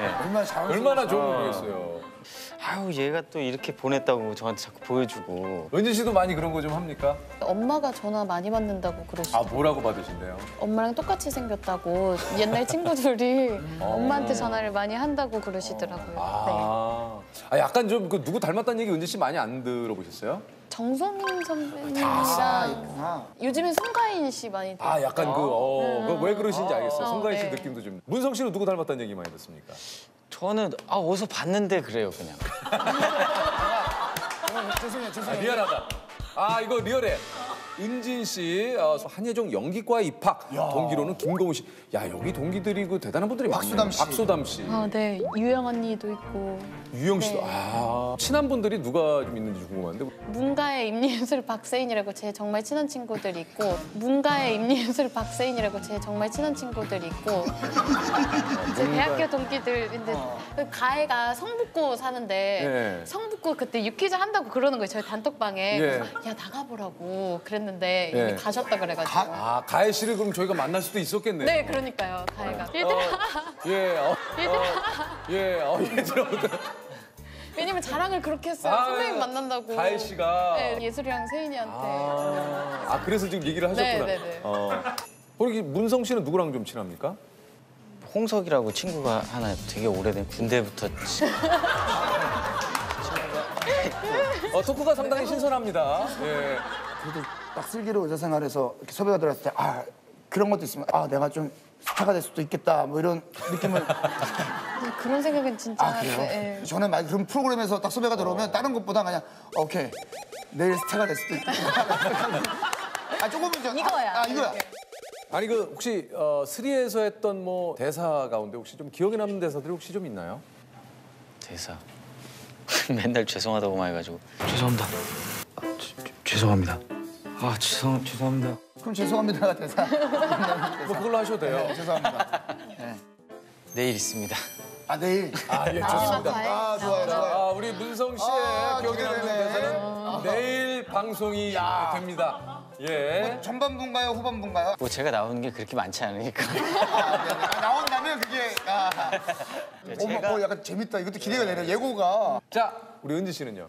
네. 얼마나 좋은 분이겠어요. 아유 얘가 또 이렇게 보냈다고 저한테 자꾸 보여주고. 은진 씨도 많이 그런 거 좀 합니까? 엄마가 전화 많이 받는다고 그러시더라고요. 아 뭐라고 받으신대요? 엄마랑 똑같이 생겼다고 옛날 친구들이 엄마한테 전화를 많이 한다고 그러시더라고요. 아, 네. 아 약간 좀 그 누구 닮았다는 얘기 은진 씨 많이 안 들어보셨어요? 정선민 선배님이랑 요즘엔 송가인 씨 많이 들어요. 아 약간 왜 그러신지 알겠어요. 송가인 씨 네. 느낌도 좀. 문성 씨는 누구 닮았다는 얘기 많이 듣습니까? 저는 아 어디서 봤는데 그래요 그냥. 죄송해요. 아, 미안하다. 아 이거 리얼해. 은진 씨 한예종 연기과 입학 야. 동기로는 김고은 씨. 야 여기 동기들이 그 대단한 분들이 많네요. 박소담 씨. 아 네 유영 언니도 있고. 유영 씨도. 네. 아 친한 분들이 누가 좀 있는지 궁금한데. 문과의 임리예술 박세인이라고 제 정말 친한 친구들이 있고 문과의 임리예술 박세인이라고 제 정말 친한 친구들이 있고. 제 대학교 동기들인데 가해가 성북구 사는데 네. 성북구 그때 유퀴즈 한다고 그러는 거예요. 저희 단톡방에. 네. 그래서, 야 나가보라고 그랬는데. 근데 이미 네. 가셨다 그래가지고. 가해 씨를 그럼 저희가 만날 수도 있었겠네요. 네, 그러니까요. 가해가. 얘들아. 왜냐면 자랑을 그렇게 했어요. 선배님 만난다고. 가해 씨가. 네, 예술이랑 세인이한테. 아 그래서 지금 얘기를 하셨구나. 네네네. 우리 문성 씨는 누구랑 좀 친합니까? 홍석이라고 친구가 하나 되게 오래된 군대부터. 토크가 상당히 신선합니다. 예. 그래도 딱 슬기로운 의사생활에서 이렇게 섭외가 들어왔을 때 아 그런 것도 있으면 아 내가 좀 스타가 될 수도 있겠다 뭐 이런 느낌을 그런 생각은 진짜 아 그래요? 네. 저는 막 그런 프로그램에서 딱 섭외가 들어오면 다른 것보다 그냥 오케이 내일 스타가 될 수도 있겠다 아 조금은 전 이거야 이렇게. 아니 그 혹시 스리에서 했던 뭐 대사 가운데 혹시 좀 기억에 남는 대사들이 혹시 좀 있나요? 대사 맨날 죄송하다고만 해가지고. 죄송합니다. 아, 죄송합니다. 아, 죄송합니다. 그럼 죄송합니다가 대사. 뭐 그걸로 하셔도 돼요. 네, 죄송합니다. 네. 내일 있습니다. 아, 내일? 아, 예, 좋습니다. 아, 좋아요, 좋아요. 아, 우리 문성 씨의 기억에 남는 대사는 내일 방송이 됩니다. 예. 뭐 전반부인가요, 후반부인가요? 뭐 제가 나오는 게 그렇게 많지 않으니까. 아, 네, 네. 아, 나온다면 그게. 아. 제가... 오, 약간 재밌다. 이것도 기대가 되네, 예고가. 자, 우리 은지 씨는요?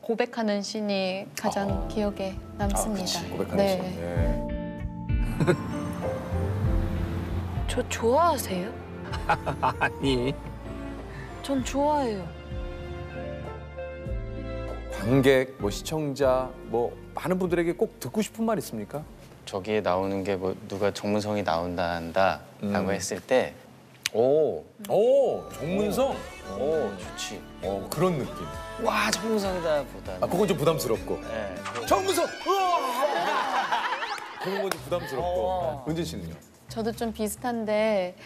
고백하는 신이 가장 기억에 남습니다. 아, 고백하는 네. 신. 네. 저 좋아하세요? 아니. 전 좋아해요. 관객, 뭐 시청자, 뭐 많은 분들에게 꼭 듣고 싶은 말 있습니까? 저기에 나오는 게 뭐 누가 정문성이 나온다라고 했을 때 오, 정문성? 오, 좋지. 오, 그런 느낌. 와, 정문성이다 보다. 아, 그건 좀 부담스럽고. 네. 정문성! 그런 건 좀 부담스럽고. 은진 씨는요? 저도 좀 비슷한데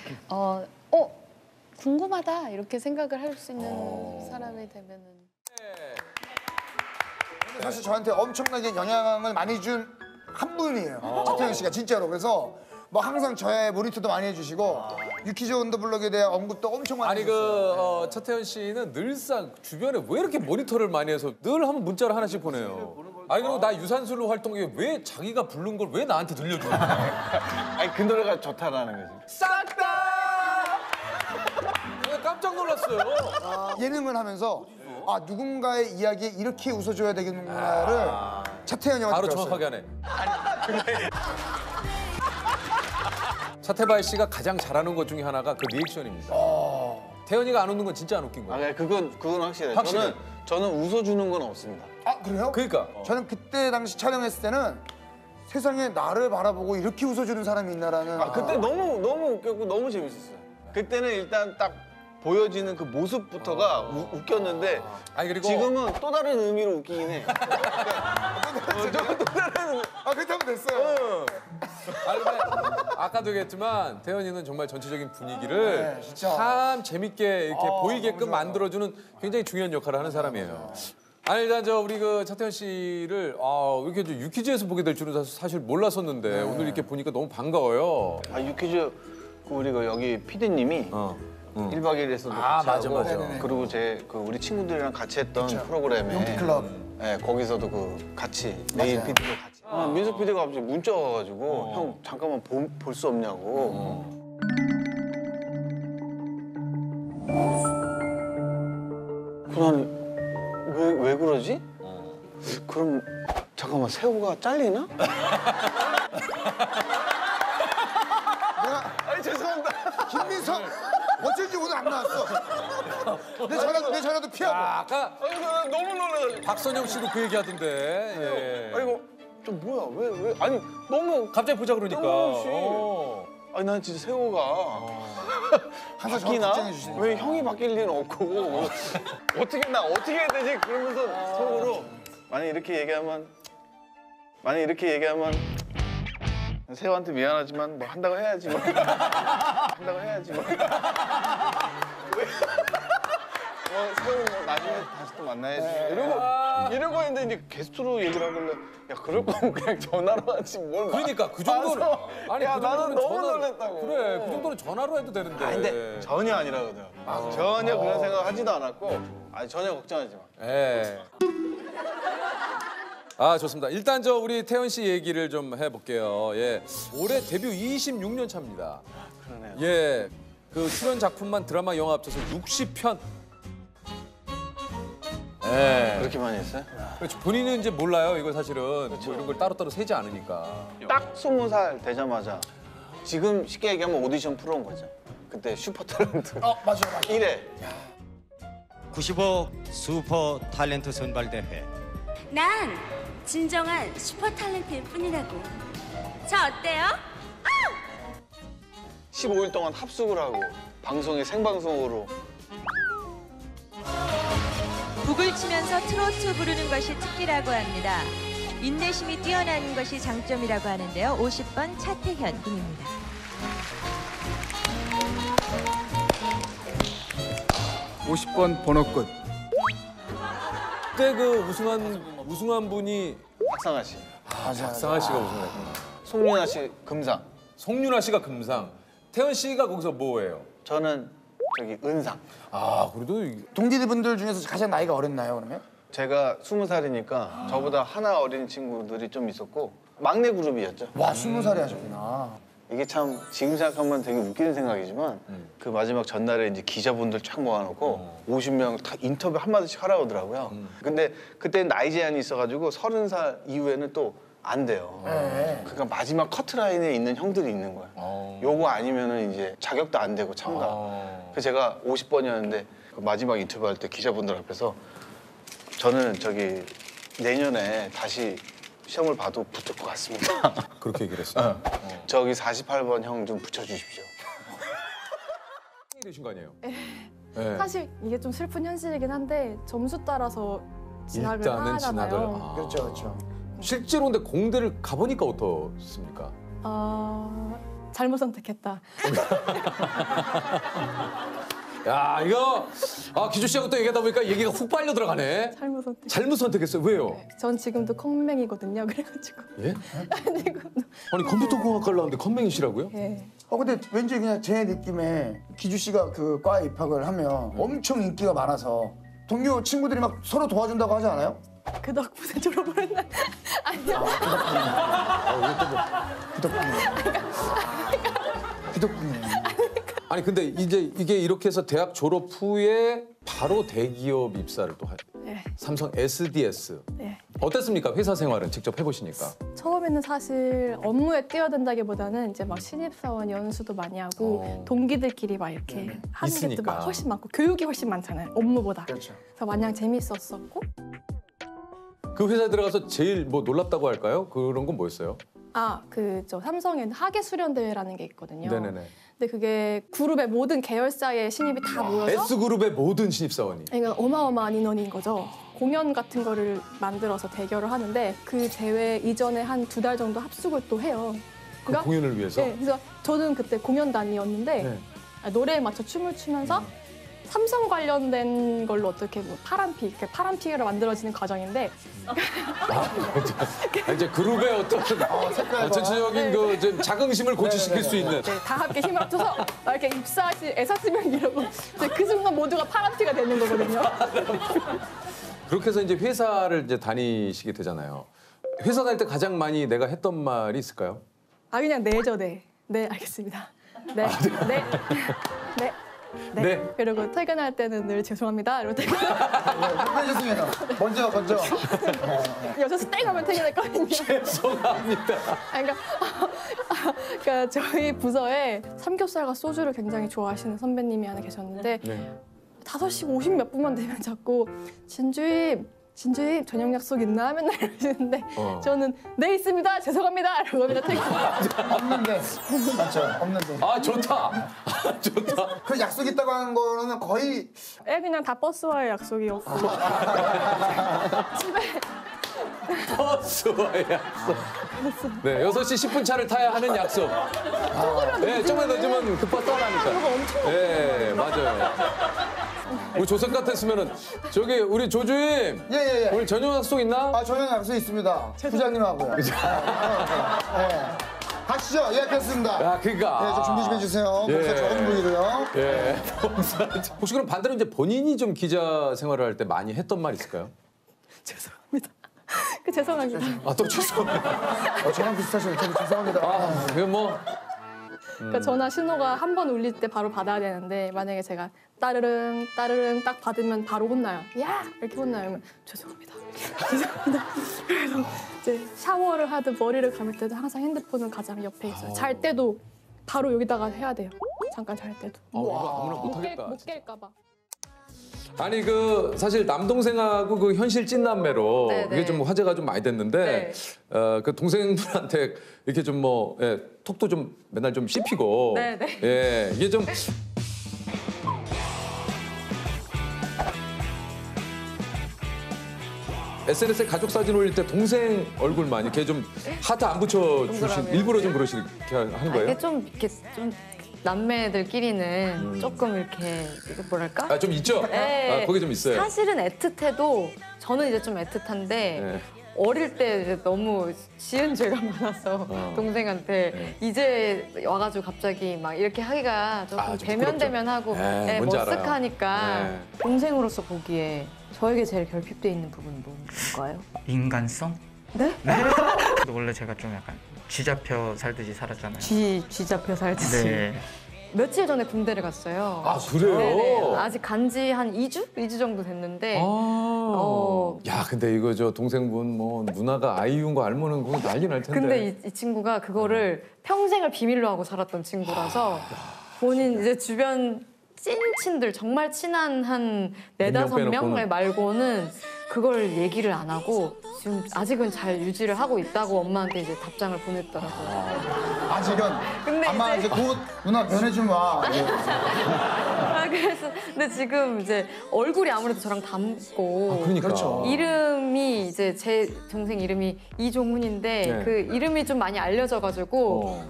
궁금하다 이렇게 생각을 할 수 있는 사람이 되면은. 네. 사실 저한테 엄청나게 영향을 많이 준 한 분이에요. 차태현 씨가 진짜로. 그래서 뭐 항상 저의 모니터도 많이 해주시고 유퀴즈온더블럭에 대한 언급도 엄청 많이 해주셨어요. 차태현 씨는 늘상 주변에 왜 이렇게 모니터를 많이 해서 늘 한번 문자를 하나씩 보내요. 아니 그리고 나 유산슬로 활동해 왜 자기가 부른 걸 왜 나한테 들려줘? 아니 그 노래가 좋다라는 거지. 싹다. 깜짝 놀랐어요. 예능을 하면서 아 누군가의 이야기에 이렇게 웃어줘야 되겠구나를 차태현 형한테 바로 배웠어요. 정확하게 하네. 차태발 씨가 가장 잘하는 것 중에 하나가 그 리액션입니다. 태현이가 안 웃는 건 진짜 안 웃긴 거예요. 아, 그건 확실해요. 저는 웃어주는 건 없습니다. 아 그래요? 그러니까. 저는 그때 당시 촬영했을 때는 세상에 나를 바라보고 이렇게 웃어주는 사람이 있나라는. 아 그때 너무 웃겼고 너무 재밌었어요. 그때는 일단 딱 보여지는 그 모습부터가 웃겼는데 아니, 그리고... 지금은 또 다른 의미로 웃기긴 해. 또 다른... 아, 그렇다면 됐어요. 아니, 근데 아까도 얘기했지만 태연이는 정말 전체적인 분위기를 네, 참 재밌게 이렇게 보이게끔 만들어주는 굉장히 중요한 역할을 하는 사람이에요. 아니 일단 저 우리 그 차태현 씨를 이렇게 유퀴즈에서 보게 될 줄은 사실 몰랐었는데 네. 오늘 이렇게 보니까 너무 반가워요. 아 유퀴즈 우리 그 여기 피디님이 1박 2일에서도 같이 하고 맞아. 그리고 제 그 우리 친구들이랑 같이 했던 그쵸. 프로그램에 용기클럽 네, 거기서도 그 같이 메인 피디도 같이 민석 피디가 갑자기 문자 와가지고 형 잠깐만 볼 수 없냐고 그럼 왜 그러지? 그럼 잠깐만 새우가 잘리나? 아니 죄송합니다. 김민석 어쩐지 오늘 안 나왔어. 내 전화도 피하고. 아, 아까 너무 놀라서. 박선영 씨도 그 얘기하던데. 예. 아이고 좀 뭐야 왜 아니 너무 갑자기 보자 그러니까. 아니 난 진짜 세호가 항상 저를 걱정해 주시니까. 왜 형이 바뀔 리는 없고 어떻게 해야 되지 그러면서 서로 만약 이렇게 얘기하면. 세호한테 미안하지만 뭐 한다고 해야지 뭐. 뭐 세호는 뭐 나중에 다시 또 만나야지. 네. 이러고 있는데 이제 게스트로 얘기를 하길래 야 그럴 거면 그냥 전화로 하지 뭘. 그러니까 그 정도는 아니 야, 그 정도는 너무 놀랬다고. 그래 그 정도는 전화로 해도 되는데. 아 근데 전혀 아니라거든. 전혀 그런 생각 하지도 않았고 아니 전혀 걱정하지 마. 예. 아 좋습니다. 일단 저 우리 태연 씨 얘기를 좀 해볼게요. 예, 올해 데뷔 26년 차입니다. 그러네요. 예, 그 출연 작품만 드라마 영화 합쳐서 60편. 예. 그렇게 많이 했어요? 그렇죠. 본인은 이제 몰라요. 이거 사실은 뭐 이런 걸 따로따로 세지 않으니까. 딱 20살 되자마자 지금 쉽게 얘기하면 오디션 프로인 거죠. 그때 슈퍼탤런트. 맞아. 1회. 95 슈퍼탤런트 선발대회. 난 진정한 슈퍼 탤런트일 뿐이라고. 저 어때요? 아우! 15일 동안 합숙을 하고 방송에 생방송으로 북을 치면서 트로트 부르는 것이 특기라고 합니다. 인내심이 뛰어난 것이 장점이라고 하는데요. 50번 차태현 군입니다. (50번) 번호 끝. 그때 그 우승한 분이 박상아 씨. 아, 박상아 씨가 우승했구나. 송윤아 씨 금상. 송윤아 씨가 금상. 태연 씨가 거기서 뭐예요? 저는 저기 은상. 아, 그래도 동지분들 중에서 가장 나이가 어렸나요, 그러면? 제가 20살이니까 저보다 하나 어린 친구들이 좀 있었고 막내 그룹이었죠. 와, 20살이 하셨구나. 이게 참 지금 생각하면 되게 웃기는 생각이지만 그 마지막 전날에 이제 기자분들 쫙 모아놓고 50명 다 인터뷰 한마디씩 하라고 하더라고요. 근데 그때 나이 제한이 있어가지고 30살 이후에는 또 안 돼요. 그러니까 마지막 커트라인에 있는 형들이 있는 거예요. 요거 아니면은 이제 자격도 안 되고 참가. 그래서 제가 50번이었는데 그 마지막 인터뷰 할 때 기자분들 앞에서 저는 저기 내년에 다시 시험을 봐도 붙을 것 같습니다. 그렇게 얘기를 했어요? 네. 저기 48번 형 좀 붙여주십시오. 되신 거 아니에요? 네. 사실 이게 좀 슬픈 현실이긴 한데 점수 따라서 진학을 하잖아요. 그렇죠, 그렇죠. 실제로 근데 공대를 가보니까 어떻습니까? 잘못 선택했다. 야, 이거 기주 씨하고 또 얘기하다 보니까 얘기가 훅 빨려 들어가네. 잘못 선택했어요. 왜요? 네, 전 지금도 컴맹이거든요. 그래가지고. 예? 아니 컴퓨터공학과를 하는데 컴맹이시라고요? 예. 근데 왠지 그냥 제 느낌에 기주 씨가 그 과에 입학을 하면 엄청 인기가 많아서 동료 친구들이 막 서로 도와준다고 하지 않아요? 그 덕분에 졸업을 했나? 아니요. 그 덕분에. 그 덕분에. 아니 근데 이제 이게 이렇게 해서 대학 졸업 후에 바로 대기업 입사를 또 하요. 네. 삼성 SDS. 네. 어땠습니까? 회사 생활은 직접 해보시니까. 처음에는 사실 업무에 뛰어든다기보다는 이제 막 신입사원 연수도 많이 하고 동기들끼리 막 이렇게 하는 있으니까. 것도 막 훨씬 많고 교육이 훨씬 많잖아요. 업무보다. 그렇죠. 그래서 마냥 재미있었었고. 그 회사에 들어가서 제일 뭐 놀랍다고 할까요? 그런 건 뭐였어요? 아, 그 저 삼성에는 하계 수련 대회라는 게 있거든요. 네네네. 근데 그게 그룹의 모든 계열사의 신입이 다 모여서 S그룹의 모든 신입사원이. 그러니까 어마어마한 인원인 거죠. 공연 같은 거를 만들어서 대결을 하는데 그 대회 이전에 한 2달 정도 합숙을 또 해요. 그러니까, 그 공연을 위해서? 네, 그래서 저는 그때 공연단이었는데 노래에 맞춰 춤을 추면서 삼성 관련된 걸로 어떻게 뭐 파란피, 파란피로 만들어지는 과정인데. 아, 이제 그룹의 어떤 전체적인 그 자긍심을 고취시킬 수 있는. 네, 다 함께 힘을 합쳐서 이렇게 입사하실 애사스명 이러고 그 순간 모두가 파란피가 되는 거거든요. 그렇게 해서 이제 회사를 이제 다니시게 되잖아요. 회사 다닐 때 가장 많이 내가 했던 말이 있을까요? 아, 그냥 네죠, 네. 네, 알겠습니다. 네, 아, 네. 네. 네. 네. 네. 그리고 퇴근할 때는 늘 죄송합니다. 이러고 퇴근. 죄송해요. 먼저. 6시 땡 하면 퇴근했거든요. 죄송합니다. 그러니까 저희 부서에 삼겹살과 소주를 굉장히 좋아하시는 선배님이 하나 계셨는데 5시 50몇 분만 되면 자꾸 진주임 저녁 약속 있나? 맨날 이러시는데 저는 네 있습니다. 죄송합니다. 이러고 맨날 퇴근합니다. 없는데. 맞죠. 없는데. 아, 좋다. 좋다. 그 약속 있다고 하는 거는 거의 그냥 다 버스와의 약속이었고. 집에 버스와의 약속. 네, 6시 10분 차를 타야 하는 약속. 네, 조금만 늦으면 급박 떠나니까. 네, 맞아요. 우리 조선 같았으면은 저기 우리 조주임 예. 오늘 저녁 약속 있나? 아, 저녁 약속 있습니다. 부장님하고요. 가시죠. 예약했습니다. 아, 그러니까. 네, 좀 준비 좀 해주세요. 벌써 적은 분이고요. 예. 혹시 그럼 반대로 이제 본인이 좀 기자 생활을 할 때 많이 했던 말 있을까요? 죄송합니다. 그 죄송합니다. 아, 또 죄송합니다. 저랑 비슷하시네. 저도 죄송합니다. 아, 그 뭐. 그러니까 전화 신호가 한 번 울릴 때 바로 받아야 되는데 만약에 제가 따르릉 딱 받으면 바로 혼나요. 야! 이렇게 혼나요. 그러면 죄송합니다. 그래서 이제 샤워를 하든 머리를 감을 때도 항상 핸드폰은 가장 옆에 있어요. 잘 때도 바로 여기다가 해야 돼요. 잠깐 잘 때도. 이거 아무나 못하겠다. 못 깰까 봐. 아니 그 사실 남동생하고 그 현실 찐남매로 이게 좀 화제가 좀 많이 됐는데 그 동생분한테 이렇게 좀 뭐 톡도 좀 맨날 좀 씹히고 이게 좀 SNS에 가족 사진 올릴 때 동생 얼굴만 이렇게 좀 하트 안 붙여 주신 일부러 좀 그러시게 하는 거예요? 이게 좀 이렇게 좀 남매들끼리는 조금 이렇게 뭐랄까? 아, 좀 있죠? 네. 아, 거기 좀 있어요. 사실은 애틋해도 저는 이제 좀 애틋한데 네. 어릴 때 너무 지은 죄가 많아서 동생한테 네. 이제 와가지고 갑자기 막 이렇게 하기가 조금 아, 대면대면하고 네, 머쓱하니까 네. 동생으로서 보기에 저에게 제일 결핍돼 있는 부분은 뭔가요? 인간성? 네? 네? 원래 제가 좀 약간 쥐잡혀 살듯이 살았잖아요. 쥐잡혀 살듯이. 네. 며칠 전에 군대를 갔어요. 아, 그래요? 네네. 아직 간 지 한 2주? 2주 정도 됐는데. 아 야, 근데 이거 저 동생분 뭐 누나가 아이유인 거 알면은 그거 난리 날 텐데. 근데 이 친구가 그거를 평생을 비밀로 하고 살았던 친구라서 본인 이제 주변 찐친들, 정말 친한 한 4~5명 말고는 그걸 얘기를 안 하고 지금 아직은 잘 유지를 하고 있다고 엄마한테 이제 답장을 보냈더라고요. 아직은? 근데 아마 이제 곧 누나 변해주면 와. 아, 그래서 근데 지금 이제 얼굴이 아무래도 저랑 닮고. 아, 그러니까. 그렇죠. 이름이 이제 제 동생 이름이 이종훈인데 네. 그 이름이 좀 많이 알려져가지고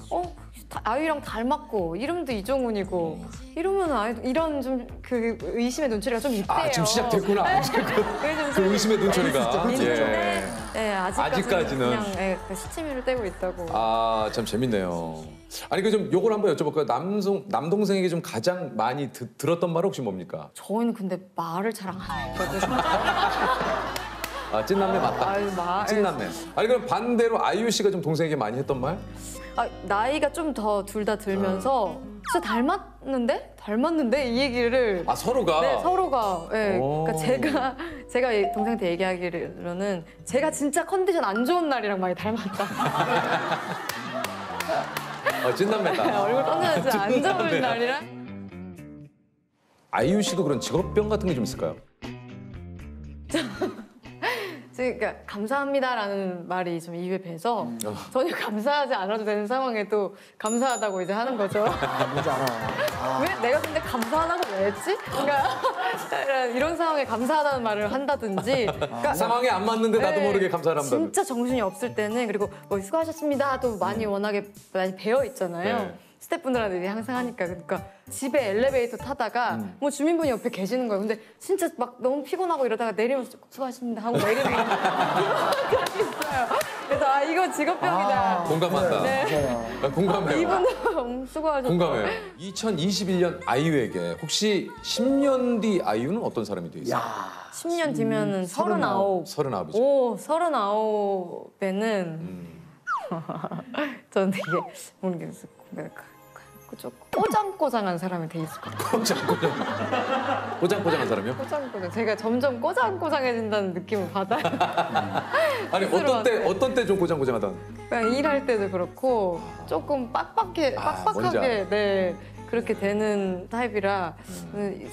아이랑 닮았고 이름도 이종훈이고 이러면 아이 이런 좀 그 의심의 눈초리가 좀 있대요. 아, 지금 시작됐구나. 네. 그 의심의 눈초리가. 네. 예. 네, 아직까지는 그냥 네, 그 시치미를 떼고 있다고. 아, 참 재밌네요. 아니 그 좀 요걸 한번 여쭤볼까요? 남동생에게 좀 가장 많이 들었던 말은 혹시 뭡니까? 저희는 근데 말을 잘 안 하거든요. 아, 찐남매 맞다. 찐남매. 아니 그럼 반대로 아이유 씨가 좀 동생에게 많이 했던 말? 아, 나이가 좀 더 둘 다 들면서 진짜 닮았는데? 닮았는데? 이 얘기를 아, 서로가? 네, 서로가. 네. 그러니까 제가 동생한테 얘기하기로는 제가 진짜 컨디션 안 좋은 날이랑 많이 닮았다. 찐남매다. 얼굴 컨디션 안 좋은 날이랑. 아이유 씨도 그런 직업병 같은 게 좀 있을까요? 그러니까 감사합니다라는 말이 좀 입에 배서 전혀 감사하지 않아도 되는 상황에도 감사하다고 이제 하는 거죠. 왜 내가 근데 감사하다고 왜 했지? 그러니까 이런 상황에 감사하다는 말을 한다든지. 그러니까 상황에 안 맞는데 나도 모르게 감사를 한다. 진짜 정신이 없을 때는 그리고 뭐 수고하셨습니다도 많이 워낙에 많이 배어 있잖아요. 네. 스태프분들한테 항상 하니까. 그러니까 집에 엘리베이터 타다가 뭐 주민분이 옆에 계시는 거예요. 근데 진짜 막 너무 피곤하고 이러다가 내리면서 수고하십니다 하고 내리는 거예요. 그래서 아, 이거 직업병이다. 아, 공감한다. 네. 네. 공감해요. 이분은 수고하셨다. 공감해요. 2021년 아이유에게 혹시 10년 뒤 아이유는 어떤 사람이 돼 있어요? 10년 뒤면은 39. 39이죠. 오, 39에는 저는 되게 모르겠어요. 내가 그저 꼬장꼬장한 사람이 돼 있을 것 같아요. 꼬장꼬장. 꼬장꼬장한 사람이요? 꼬장꼬장. 제가 점점 꼬장꼬장해진다는 느낌을 받아요. 아니 어떤 때 좀 꼬장꼬장하다. 그냥 일할 때도 그렇고 조금 빡빡하게 네 그렇게 되는 타입이라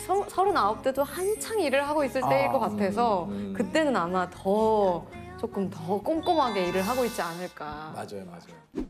39대도 한창 일을 하고 있을 때일 것 같아서 그때는 아마 조금 더 꼼꼼하게 일을 하고 있지 않을까. 맞아요.